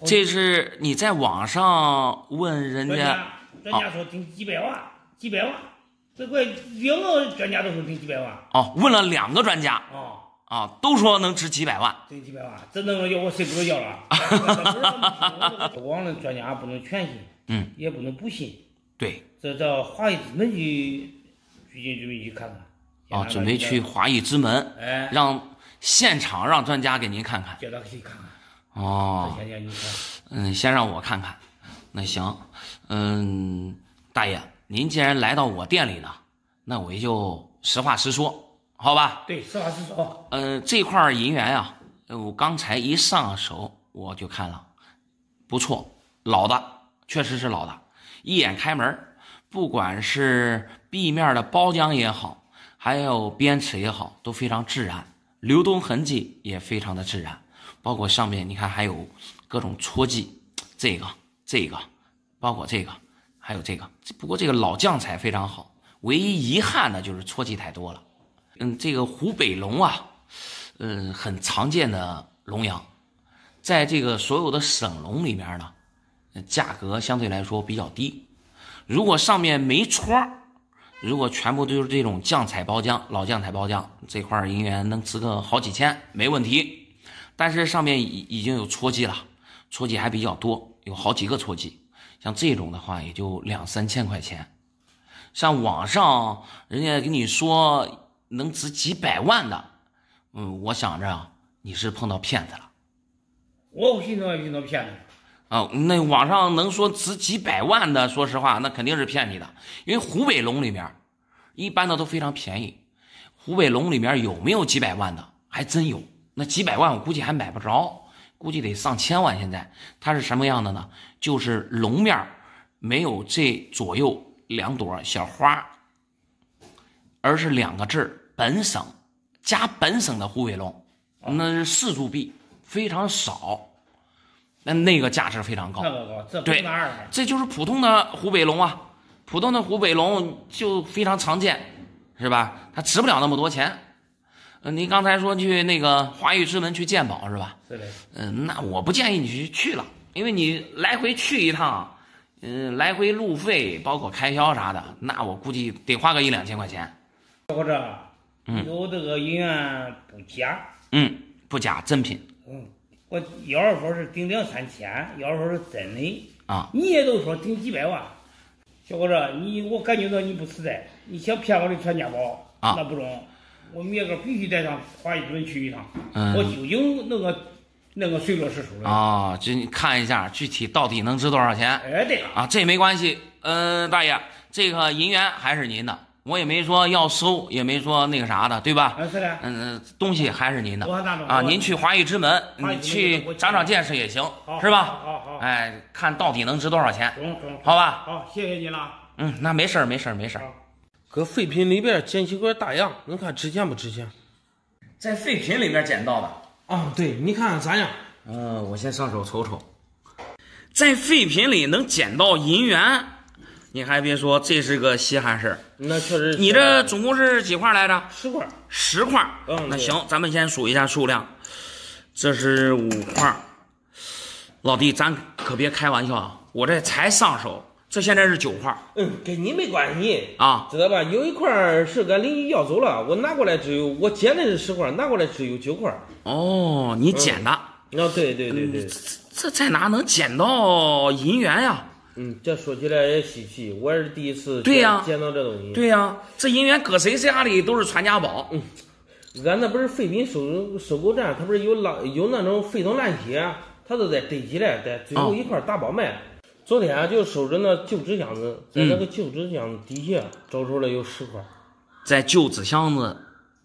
这是你在网上问人家，专家说顶几百万，几百万，这快两个专家都说顶几百万。哦，问了两个专家，哦，啊，都说能值几百万，顶几百万，这弄得要我睡不着觉了。网上专家不能全信，嗯，也不能不信，对，这到华谊资本去，最近准备去看看。 啊，准备去华谊之门，哎，让现场让专家给您看看，叫他去看看。哦，嗯，先让我看看。那行，嗯，大爷，您既然来到我店里了，那我也就实话实说，好吧？对，实话实说。呃，这块银元啊，我刚才一上手我就看了，不错，老的，确实是老的，一眼开门。不管是壁面的包浆也好。 还有边齿也好，都非常自然，流动痕迹也非常的自然，包括上面你看还有各种戳记，这个这个，包括这个，还有这个。不过这个老酱材非常好，唯一遗憾的就是戳记太多了。嗯，这个湖北龙啊，嗯，很常见的龙羊，在这个所有的省龙里面呢，价格相对来说比较低。如果上面没戳。 如果全部都是这种酱彩包浆，老酱彩包浆这块银元能值个好几千，没问题。但是上面已已经有戳记了，戳记还比较多，有好几个戳记。像这种的话，也就两三千块钱。像网上人家跟你说能值几百万的，嗯，我想着你是碰到骗子了。我不信他碰到骗子。 啊、哦，那网上能说值几百万的，说实话，那肯定是骗你的。因为湖北龙里面，一般的都非常便宜。湖北龙里面有没有几百万的？还真有。那几百万我估计还买不着，估计得上千万。现在它是什么样的呢？就是龙面没有这左右两朵小花，而是两个字本省加本省的湖北龙，那是四柱币，非常少。 那那个价值非常高，对，这就是普通的湖北龙啊，普通的湖北龙就非常常见，是吧？它值不了那么多钱。呃，您刚才说去那个华谊之门去鉴宝是吧？是的。嗯，那我不建议你去去了，因为你来回去一趟，嗯，来回路费包括开销啥的，那我估计得花个一两千块钱。或者，嗯，有这个银元不假，嗯，不假，真品，嗯。 我幺二说是顶两三千，幺二说是真的啊！你也都说顶几百万，小伙子，你我感觉到你不实在，你想骗我的传家宝啊，那不中！我明个必须带上华谊之门去一趟，嗯、我究竟那个弄个碎落实处了啊，就你看一下具体到底能值多少钱。哎，对啊，这没关系。嗯、呃，大爷，这个银元还是您的，我也没说要收，也没说那个啥的，对吧？嗯、啊，是的。嗯、呃，东西还是您的啊，您去华谊之门，你去长长见识也行，是吧？好好。哎，看到底能值多少钱？中中。好吧。好，谢谢你了。嗯，那没事儿，没事儿，没事儿。搁废品里边捡几块大洋，你看值钱不值钱？在废品里边捡到的。啊、哦，对，你看看咋样？呃，我先上手瞅瞅，在废品里能捡到银元，你还别说，这是个稀罕事儿。那确实。你这总共是几块来着？十块。十块。嗯。那行，咱们先数一下数量。这是五块。老弟，咱可别开玩笑啊！我这才上手，这现在是九块。嗯，跟你没关系啊，知道吧？有一块是俺邻居要走了，我拿过来只有我捡的是十块，拿过来只有九块。哦，你捡的？嗯、哦，对对对对。嗯、这在哪能捡到银元呀？嗯，这说起来也稀奇，我也是第一次见到这东西。对呀、啊啊，这银元搁谁家里都是传家宝。嗯，俺那不是废品收收购站，它不是有老有那种废铜烂铁，它都在堆起来，在最后一块打包卖。哦，昨天、啊、就收着那旧纸箱子，在那个旧纸箱子底下、嗯、找出来有十块，在旧纸箱子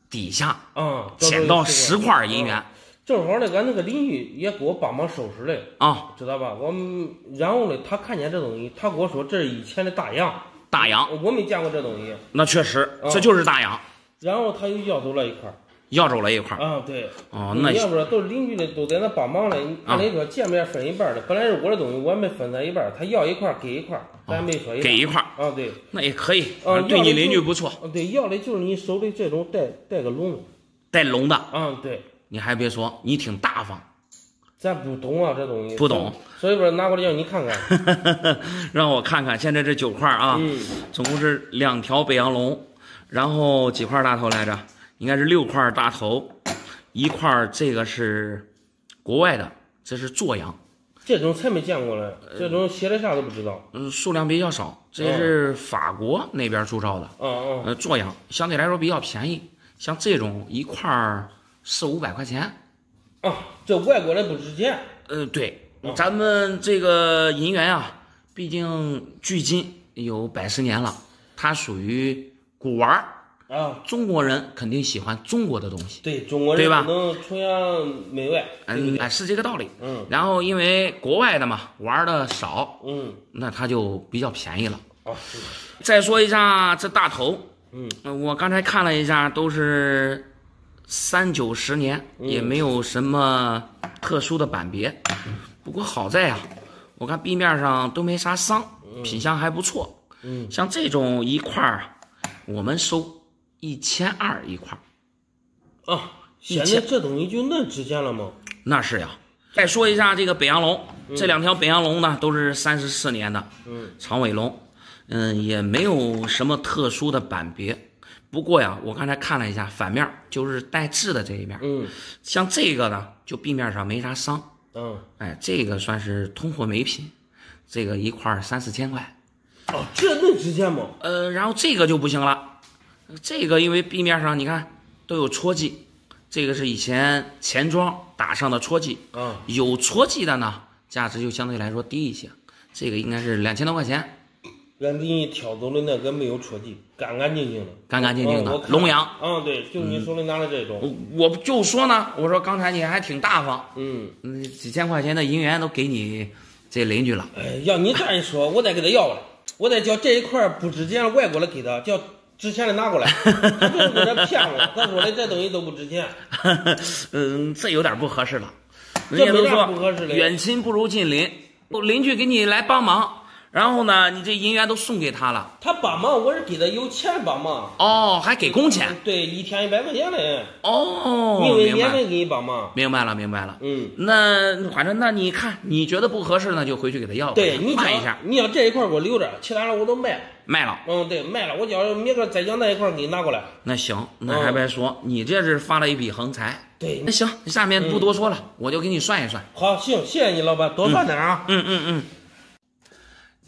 底下啊、嗯、捡到十块银元。嗯，正好呢，俺那个邻居也给我帮忙收拾来啊，知道吧？我们然后呢，他看见这东西，他跟我说这是以前的大洋，大洋，我没见过这东西。那确实，啊、这就是大洋。然后他又要走了一块，要走了一块。啊，对。哦，那要不说都是邻居的，都在那帮忙了。按理说见面分一半的，本来是我的东西，我也没分他一半，他要一块给一块，咱没说一块、啊、给一块。啊，对。那也可以，啊，对你邻居不错。啊，对，要的就是你手里这种带带个龙，带龙的。嗯，对。你还别说，你挺大方。咱不懂啊，这东西不懂，所以说拿过来让你看看，让我看看。现在这九块啊，嗯、总共是两条北洋龙，然后几块大头来着？应该是六块大头，一块这个是国外的，这是坐洋，这种才没见过嘞，这种写的啥都不知道。嗯、呃，数量比较少，这是法国那边铸造的。嗯嗯，呃，坐洋相对来说比较便宜，像这种一块。四五百块钱，啊，这外国人不值钱。呃，对，嗯、咱们这个银元啊，毕竟距今有百十年了，它属于古玩啊。中国人肯定喜欢中国的东西，对中国人对吧？能崇洋媚外，嗯，哎，是这个道理。嗯，然后因为国外的嘛，玩的少，嗯，那它就比较便宜了。啊，是的。再说一下这大头，嗯、呃，我刚才看了一下，都是。三九十年也没有什么特殊的版别，嗯、不过好在啊，我看壁面上都没啥伤，嗯、品相还不错。嗯，像这种一块儿，我们收一千二一块儿。啊，现在这东西就那值钱了吗？那是呀、啊。再说一下这个北洋龙，嗯、这两条北洋龙呢都是三十四年的，嗯，长尾龙，嗯，也没有什么特殊的版别。不过呀，我刚才看了一下，反面就是带痣的这一面。嗯，像这个呢，就壁面上没啥伤。嗯，哎，这个算是通货美品，这个一块三四千块。哦，这能值钱吗？呃，然后这个就不行了，这个因为壁面上你看都有戳记，这个是以前钱庄打上的戳记。嗯，有戳记的呢，价值就相对来说低一些，这个应该是两千多块钱。俺给你挑走的那个没有戳记，干干净净的，干干净净的龙阳。嗯，对，就你手里拿的这种。我就说呢，我说刚才你还挺大方。嗯，几千块钱的银元都给你这邻居了。哎，要你这样一说，我得给他要了，我得叫这一块不值钱，外国的给他，叫值钱的拿过来。他就是给他骗我，他说的这东西都不值钱。嗯，这有点不合适了。人家都说远亲不如近邻，邻居给你来帮忙。然后呢，你这银元都送给他了，他帮忙，我是给他有钱帮忙。哦，还给工钱？对，一天一百块钱嘞。哦，因为年龄给你帮忙。明白了，明白了。嗯，那反正那你看，你觉得不合适，那就回去给他要。对，你看一下，你要这一块给我留着，其他的我都卖了。卖了。嗯，对，卖了。我叫明个再将那一块给你拿过来。那行，那还别说，你这是发了一笔横财。对，那行，下面不多说了，我就给你算一算。好，行，谢谢你老板，多算点啊。嗯嗯嗯。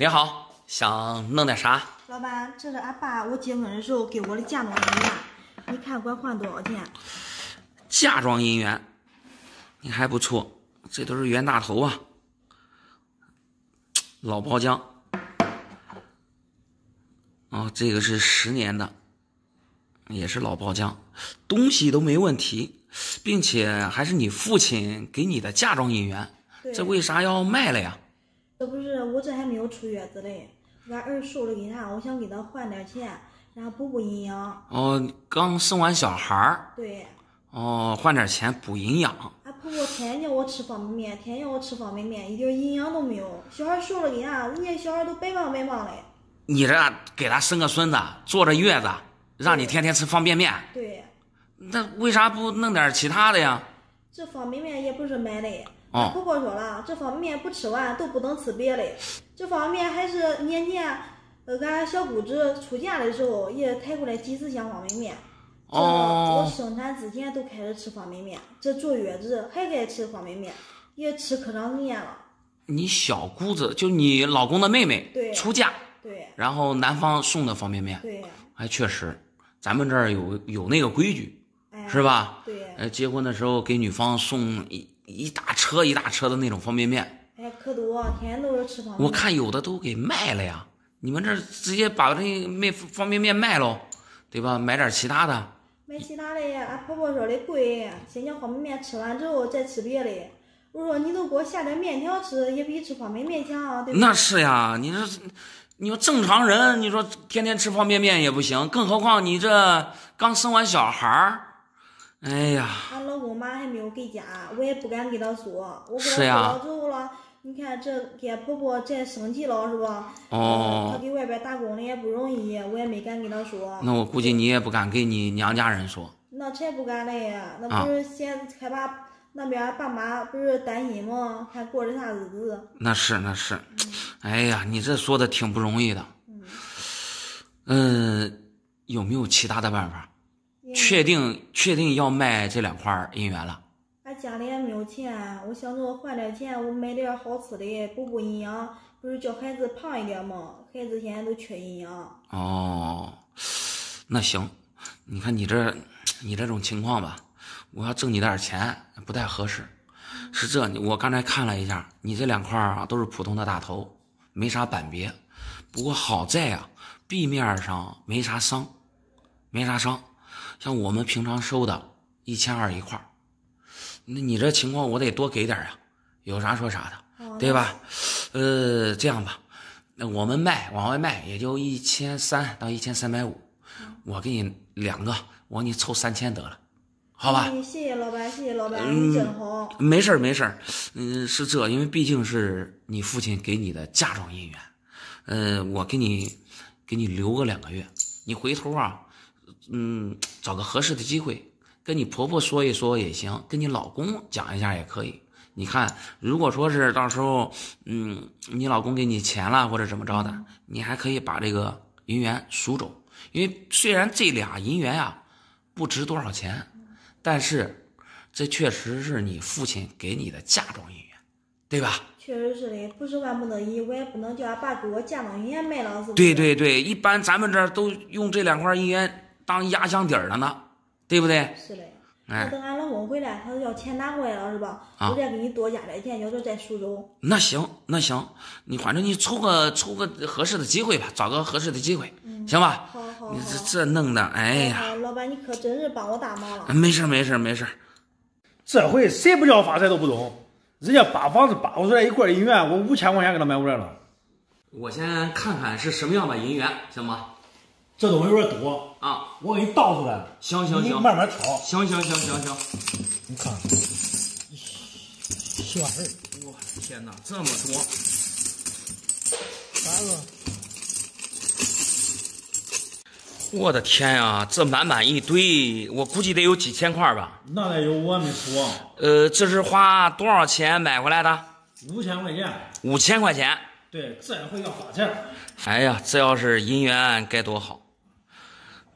你好，想弄点啥？老板，这是俺爸我结婚的时候给我的嫁妆银元，你看给我换多少钱？嫁妆银元，你还不错。这都是袁大头啊，老包浆啊，这个是十年的，也是老包浆，东西都没问题，并且还是你父亲给你的嫁妆引援，这为啥要卖了呀？这不是我这还没有出月子嘞，我二叔了给他，我想给他换点钱，然后补补营养。哦，刚生完小孩儿。对。哦，换点钱补营养。啊，婆婆天天叫我吃方便面，天天叫我吃方便面，一点营养都没有。小孩瘦了给他，人家小孩都白胖白胖嘞。你这给他生个孙子，坐着月子，让你天天吃方便面。对。那为啥不弄点其他的呀？这方便面也不是买的。哦。婆婆说了，这方便面不吃完都不能吃别的，这方便面还是年年，呃，俺小姑子出嫁的时候也抬过来几十箱方便面。哦，我生产之前都开始吃方便面，这坐月子还开始吃方便面，也吃可长时间了。你小姑子就你老公的妹妹，对，出嫁，对，然后男方送的方便面，对，还确实，咱们这儿有有那个规矩，哎、是吧？对，呃，结婚的时候给女方送一一大车一大车的那种方便面，哎，可多，天天都是吃方便面。我看有的都给卖了呀，你们这直接把这那方便面卖喽，对吧？买点其他的。买其他的呀，俺婆婆说的贵，先将方便面吃完之后再吃别的。我说你都给我下点面条吃，也比吃方便面强啊，对吧？那是呀，你说，你说正常人，你说天天吃方便面也不行，更何况你这刚生完小孩儿，哎呀。俺老公妈还没有给家，我也不敢给她说，我给她说了之后了。你看这给婆婆真生气了是吧？哦，她给外边打工的也不容易，我也没敢给她说。那我估计你也不敢给你娘家人说。那才不敢嘞，那不是先害怕、啊、那边爸妈不是担心吗？看过着啥日子？那是那是，嗯、哎呀，你这说的挺不容易的。嗯，呃、有没有其他的办法？嗯、确定确定要卖这两块姻缘了。家里也没有钱，我想着换点钱，我买点好吃的补补营养，不是叫孩子胖一点吗？孩子现在都缺营养。哦，那行，你看你这，你这种情况吧，我要挣你点钱不太合适。是这，我刚才看了一下，你这两块啊都是普通的大头，没啥板别，不过好在啊，壁面上没啥伤，没啥伤，像我们平常收的一千二一块。那你这情况我得多给点啊，有啥说啥的，哦、对吧？呃，这样吧，那我们卖往外卖也就一千三到一千三百五，我给你两个，我给你凑三千得了，好吧？哎、谢谢老板，谢谢老板，你真好。没事没事，嗯、呃，是这，因为毕竟是你父亲给你的嫁妆姻缘，呃，我给你给你留个两个月，你回头啊，嗯，找个合适的机会。跟你婆婆说一说也行，跟你老公讲一下也可以。你看，如果说是到时候，嗯，你老公给你钱了或者怎么着的，你还可以把这个银元赎走。因为虽然这俩银元啊不值多少钱，但是这确实是你父亲给你的嫁妆银元，对吧？确实是的，不是万不能一，我也不能叫俺爸给我嫁妆银元卖了，是不是？对对对，一般咱们这儿都用这两块银元当压箱底儿的呢。对不对？是嘞，那等俺老公回来，他要钱拿过来了是吧？啊、我再给你多加点钱，要是在苏州。那行，那行，你反正你抽个抽个合适的机会吧，找个合适的机会，嗯、行吧？好好好，你这这弄的，哎呀！哎呀老板，你可真是帮我大忙了。没事没事没事，这回谁不叫发财都不懂，人家把房子扒出来一块银元，我五千块钱给他买回来了。我先看看是什么样的银元，行吗？这东西有点多啊，我给你倒出来了。行行行，你慢慢挑。行行行行行，你看，这玩意儿，我的天哪，这么多！来了，我的天呀、啊，这满满一堆，我估计得有几千块吧。那得有，我没数。呃，这是花多少钱买回来的？五千块钱。五千块钱。对，这也会要发财。哎呀，这要是银元该多好！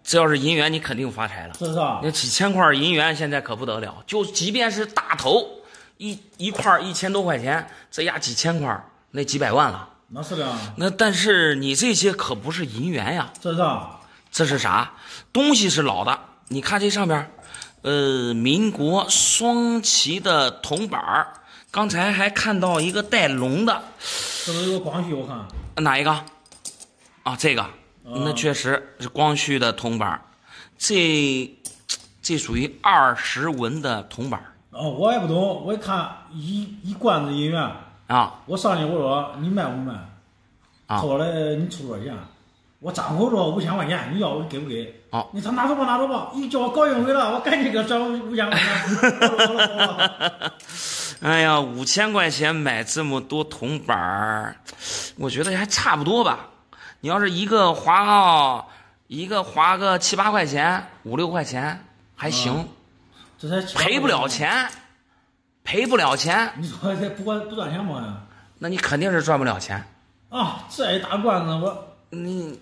这要是银元，你肯定发财了，是不是？那几千块银元现在可不得了，就即便是大头一一块一千多块钱，这压几千块，那几百万了。那是的。那但是你这些可不是银元呀，是不是？这是啥东西？是老的。你看这上边，呃，民国双旗的铜板，刚才还看到一个带龙的，这是个光绪，我看哪一个啊？这个，那确实是光绪的铜板，这这属于二十文的铜板。哦，我也不懂，我一看一一罐子一元啊，我上去我说你卖不卖？啊，后来你出多少钱？我张口说五千块钱，你要给不给？好，你他拿走吧，拿走吧！一叫我高兴回来，我赶紧给转五千块钱。哎呀，五千块钱买这么多铜板儿，我觉得还差不多吧。你要是一个划个一个划个七八块钱、五六块钱还行，嗯、这才赔不了钱，赔不了钱。你说这不管不赚钱吗？那你肯定是赚不了钱啊！这一大罐子我。你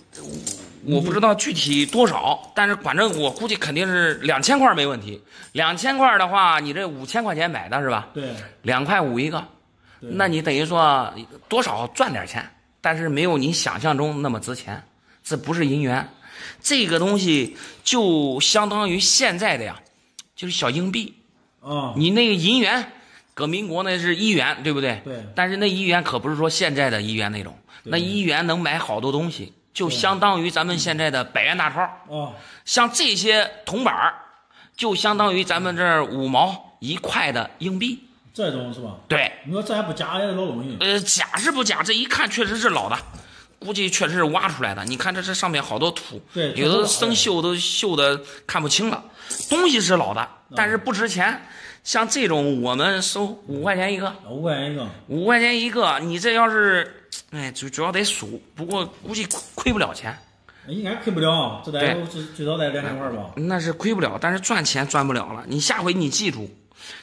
我不知道具体多少，但是反正我估计肯定是两千块没问题。两千块的话，你这五千块钱买的是吧？对，两块五一个，那你等于说多少赚点钱，但是没有你想象中那么值钱。这不是银元，这个东西就相当于现在的呀，就是小硬币。哦，你那个银元，搁民国那是一元，对不对？对。但是那一元可不是说现在的一元那种。那一元能买好多东西，就相当于咱们现在的百元大钞。哦，像这些铜板儿，就相当于咱们这儿五毛一块的硬币。这种是吧？对。你说这还不假也是老东西。呃，假是不假，这一看确实是老的，估计确实是挖出来的。你看这这上面好多土，对，有的生锈都锈的看不清了。东西是老的，但是不值钱。像这种我们收五块钱一个，五块钱一个，五块钱一个，你这要是。哎，主主要得数，不过估计亏不了钱，应该亏不了，这得最最少得两千块吧。那是亏不了，但是赚钱赚不了了。你下回你记住，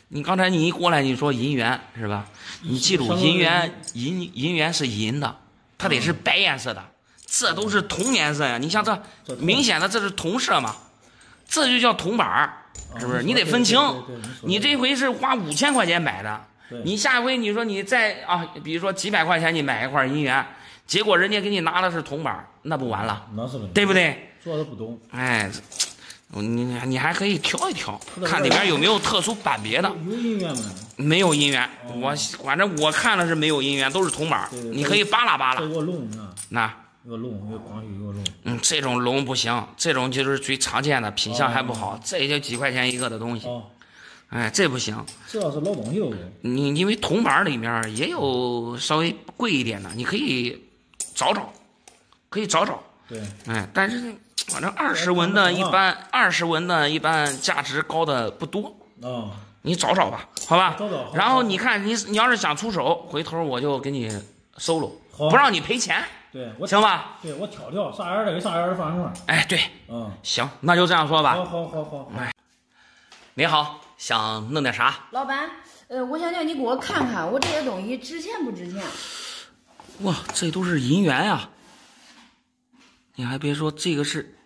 你刚才你一过来你说银元是吧？你记住银元银银元是银的，它得是白颜色的，这都是铜颜色呀。你像这明显的这是铜色嘛，这就叫铜板，是不是？你得分清，你这回是花五千块钱买的。你下回你说你再啊，比如说几百块钱你买一块银元，结果人家给你拿的是铜板，那不完了，对不对？做的不懂。哎，你你还可以挑一挑，看里边有没有特殊版别的。有银元吗？没有银元，我反正我看了是没有银元，都是铜板。你可以扒拉扒拉。有个龙啊？那有个龙，有光绪有个龙。嗯，这种龙不行，这种就是最常见的，品相还不好，这就几块钱一个的东西。哎，这不行，这要是老东西了。你因为铜板里面也有稍微贵一点的，你可以找找，可以找找。对，哎，但是反正二十文的一般，二十文的一般价值高的不多。哦，你找找吧，好吧。找找。然后你看，你你要是想出手，回头我就给你收了，不让你赔钱。对，行吧。对，我挑挑，啥样的给啥样的放一块。哎，对，嗯，行，那就这样说吧。好好好好。哎，你好。想弄点啥？老板，呃，我想让你给我看看，我这些东西值钱不值钱？哇，这都是银元呀！你还别说，这个是，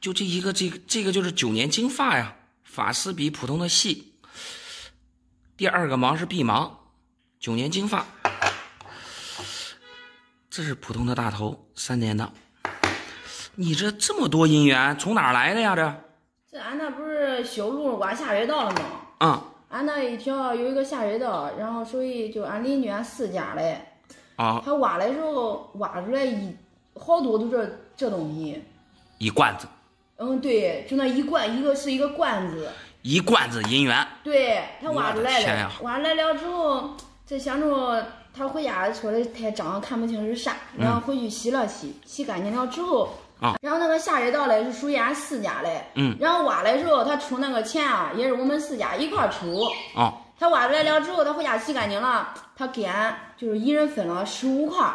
就这一个，这个这个就是九年金发呀，发丝比普通的细。第二个芒是碧芒，九年金发。这是普通的大头，三年的。你这这么多银元，从哪儿来的呀？这？俺那不是修路挖下水道了吗？啊、嗯！俺那一条有一个下水道，然后属于就俺邻居俺四家嘞。啊！他挖的时候挖出来一好多都这这东西。一罐子。嗯，对，就那一罐，一个是一个罐子。一罐子银元。对他挖出来了，挖出来了之后，这想着他回家说的太脏，看不清是啥，然后回去洗了洗，嗯、洗干净了之后。啊，然后那个下水道嘞是属于俺四家嘞，嗯，然后挖的时候他出那个钱啊，也是我们四家一块出。啊，他挖出来了之后，他回家洗干净了，他给俺就是一人分了十五块，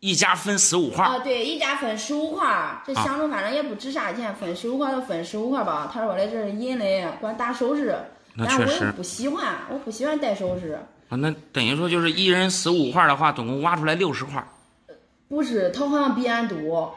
一家分十五块。啊，对，一家分十五块，这想着反正也不值啥钱，分十五块就分十五块吧。他说嘞这是银嘞，管打首饰，然后我也不喜欢，我不喜欢戴首饰。啊，那等于说就是一人十五块的话，总共挖出来六十块。不是，他好像比俺多。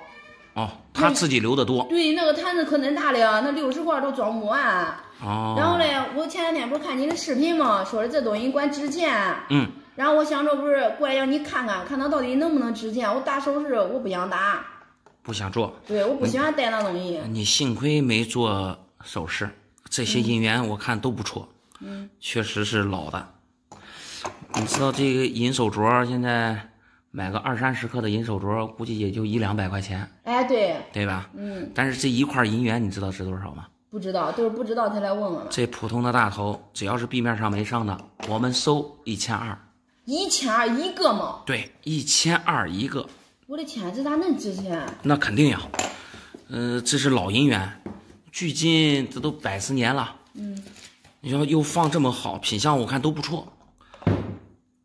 哦，他自己留的多。对，那个坛子可能大了，那六十块都装不完。哦。然后嘞，我前两天不是看你的视频嘛，说了这东西管值钱。嗯。然后我想着不是过来让你看看，看它到底能不能值钱。我打首饰我不想打，不想做。对，我不喜欢戴那东西。你幸亏没做首饰，这些银元我看都不错。嗯。确实是老的。你知道这个银手镯现在买个二三十克的银手镯，估计也就一两百块钱。哎，对，对吧？嗯。但是这一块银元，你知道值多少吗？不知道，就是不知道才来问我。这普通的大头，只要是币面上没上的，我们收一千二。一千二一个吗？对，一千二一个。我的天，这咋那么值钱？那肯定呀。呃，这是老银元，距今这都百十年了。嗯。你说又放这么好，品相我看都不错。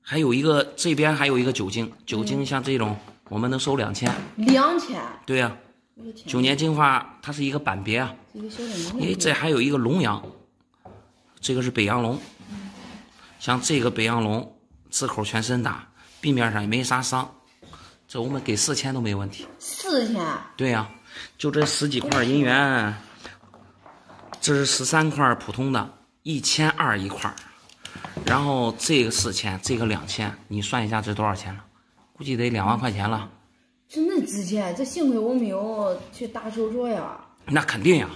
还有一个这边还有一个酒精，酒精像这种、嗯、我们能收两千，两千，对呀、啊，九年金发它是一个版别啊，哎，这还有一个龙阳，这个是北洋龙，嗯、像这个北洋龙字口全身打，壁面上也没啥伤，这我们给四千都没问题，四千，对呀、啊，就这十几块银元，这是十三块普通的，一千二一块。然后这个四千，这个两千，你算一下值多少钱了？估计得两万块钱了。真的值钱，这幸亏我没有去大手镯呀。那肯定呀。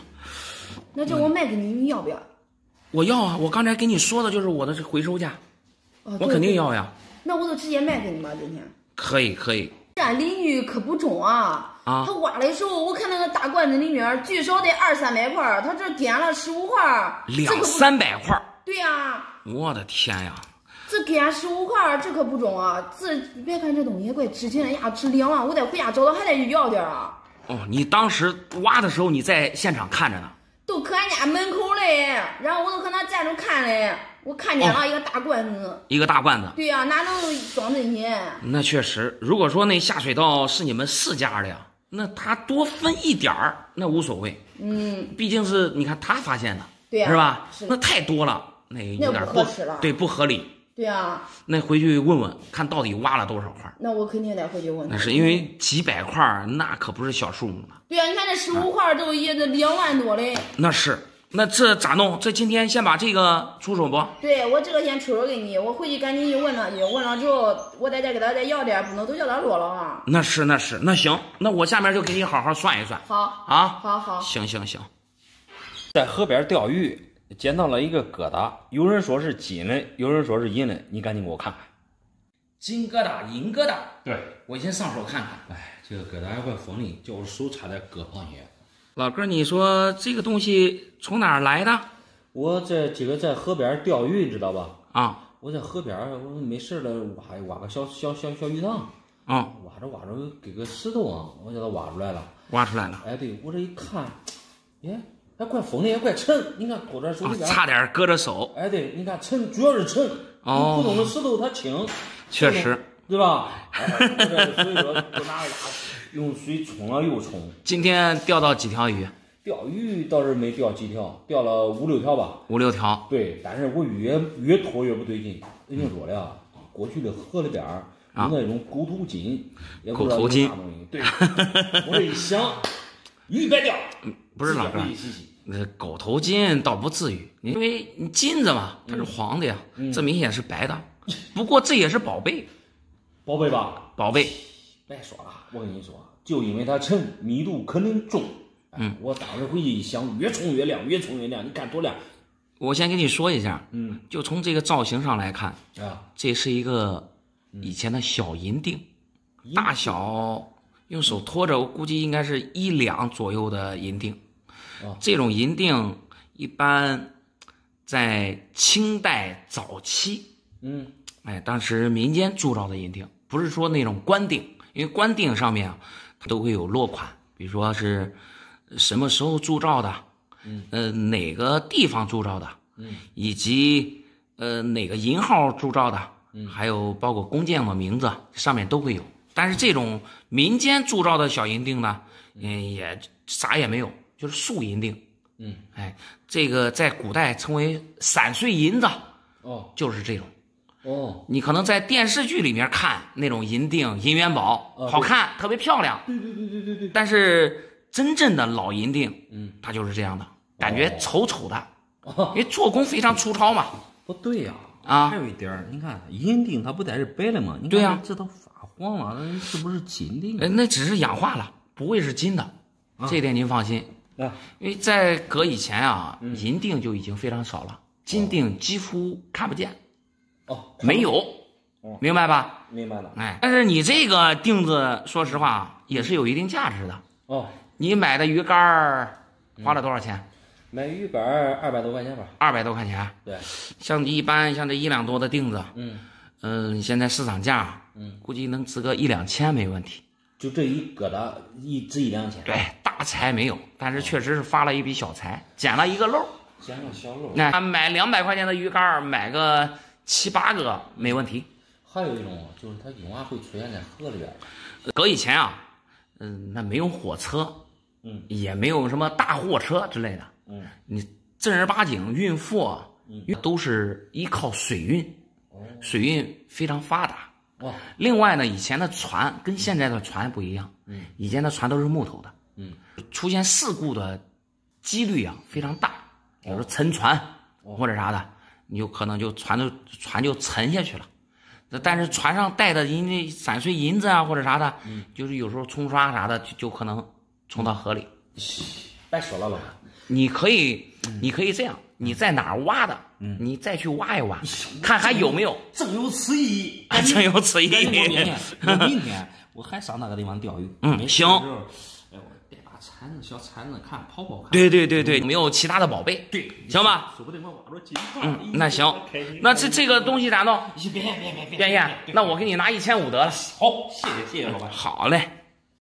那这我卖给你，嗯、你要不要？我要啊！我刚才跟你说的就是我的回收价，哦、我肯定要呀。那我就直接卖给你吧，今天。可以可以。俺邻居可不中啊！啊。他挖的时候，我看那个大罐子里面最少得二三百块，他这点了十五块。两三百块。对呀、啊。我的天呀！这给俺十五块，这可不中啊！这别看这东西怪值钱呀，值两万，我在回家找到还得要点啊。哦，你当时挖的时候你在现场看着呢？都搁俺家门口嘞，然后我都搁那站着看嘞，我看见了一个大罐子。哦、一个大罐子。对呀、啊，哪能装这些？那确实，如果说那下水道是你们世家的呀，那他多分一点儿那无所谓。嗯，毕竟是你看他发现的，对呀、啊，是吧？是那太多了。那有点不合了，对，不合理。对啊，那回去问问看到底挖了多少块。那我肯定得回去问。那是因为几百块，那可不是小数目了。对啊，你看这十五块都也得两万多嘞。那是，那这咋弄？这今天先把这个出手不？对，我这个先出手给你，我回去赶紧去问两句，问了之后我再再给他再要点，不能都要点多了啊。那是那是，那行，那我下面就给你好好算一算。好啊，好好，行行行，在河边钓鱼。捡到了一个疙瘩，有人说是金的，有人说是银的，你赶紧给我看看。金疙瘩、银疙瘩，对我先上手看看。哎，这个疙瘩还怪锋利，叫我手差点割上去。老哥，你说这个东西从哪儿来的？我这几个在河边钓鱼，你知道吧？啊、嗯，我在河边，我没事了挖挖个小小小小鱼塘。啊、嗯，挖着挖着给个石头啊，我叫它挖出来了。挖出来了。哎，对我这一看，耶。还怪锋利，还怪沉，你看裹着手里边、啊，差点割着手。哎，对，你看沉，主要是沉。哦。普通的石头它轻，确实，对吧？所以说，就拿用水冲了又冲。今天钓到几条鱼？钓鱼倒是没钓几条，钓了五六条吧。五六条。对，但是我越越拖越不对劲。人家说了，过去的河里边有那种狗头金，也不知道狗头金。对，我这一想，鱼别钓。不是老哥。那狗头金倒不至于，因为你金子嘛，它是黄的呀，嗯、这明显是白的。不过这也是宝贝，宝贝吧，宝贝。别说了，我跟你说，就因为它沉，密度肯定重。嗯，我当时回去一想，越冲越亮，越冲越亮，你看多亮。我先跟你说一下，嗯，就从这个造型上来看啊，这是一个以前的小银锭，嗯、大小用手托着，我估计应该是一两左右的银锭。这种银锭一般在清代早期，嗯，哎，当时民间铸造的银锭，不是说那种官锭，因为官锭上面啊，它都会有落款，比如说是什么时候铸造的，嗯，呃，哪个地方铸造的，嗯，以及呃哪个银号铸造的，嗯，还有包括工匠的名字上面都会有。但是这种民间铸造的小银锭呢，嗯，也啥也没有。就是素银锭，嗯，哎，这个在古代称为散碎银子，哦，就是这种，哦，你可能在电视剧里面看那种银锭、银元宝，哦、好看，特别漂亮，对对对对对对。但是真正的老银锭，嗯，它就是这样的，感觉丑丑的，哦、因为做工非常粗糙嘛。不对呀、啊，啊，还有一点，你看银锭它不得是白的吗？你看对呀、啊，这都发黄了，是不是金锭？哎，那只是氧化了，不会是金的，啊、这点您放心。因为在革以前啊，银锭就已经非常少了，金锭几乎看不见，哦，没有，明白吧？明白了。哎，但是你这个锭子，说实话啊，也是有一定价值的。哦，你买的鱼竿花了多少钱？嗯、买鱼竿二百多块钱吧。二百多块钱。对，像一般像这一两多的锭子，嗯嗯、呃，现在市场价，嗯，估计能值个一两千没问题。就这一疙瘩，一值一两千。对，大财没有，但是确实是发了一笔小财，捡了一个漏。捡了小漏。那买两百块钱的鱼竿，买个七八个没问题。还有一种就是它永远会出现在河里边。搁以前啊，嗯，那没有火车，嗯，也没有什么大货车之类的，嗯，你正儿八经运货，嗯，都是依靠水运，哦，水运非常发达。哦，另外呢，以前的船跟现在的船不一样，嗯，以前的船都是木头的，嗯，出现事故的几率啊非常大，比如说沉船或者啥的，你有可能就船就船就沉下去了。但是船上带的银子、散碎银子啊，或者啥的，嗯，就是有时候冲刷啥的，就就可能冲到河里。别说了吧，你可以，嗯、你可以这样，你在哪儿挖的，嗯，你再去挖一挖，嗯、看还有没有。正有此意，正有此意。明天，明天我还上那个地方钓鱼。嗯，行。哎，我带把铲子、小铲子看，跑跑看。对对对对，没有其他的宝贝。对，行吧。说不定我挖着金矿。嗯，那行，那这这个东西咋弄？别别别别别别！那我给你拿一千五得了。好，谢谢谢谢老板。好嘞。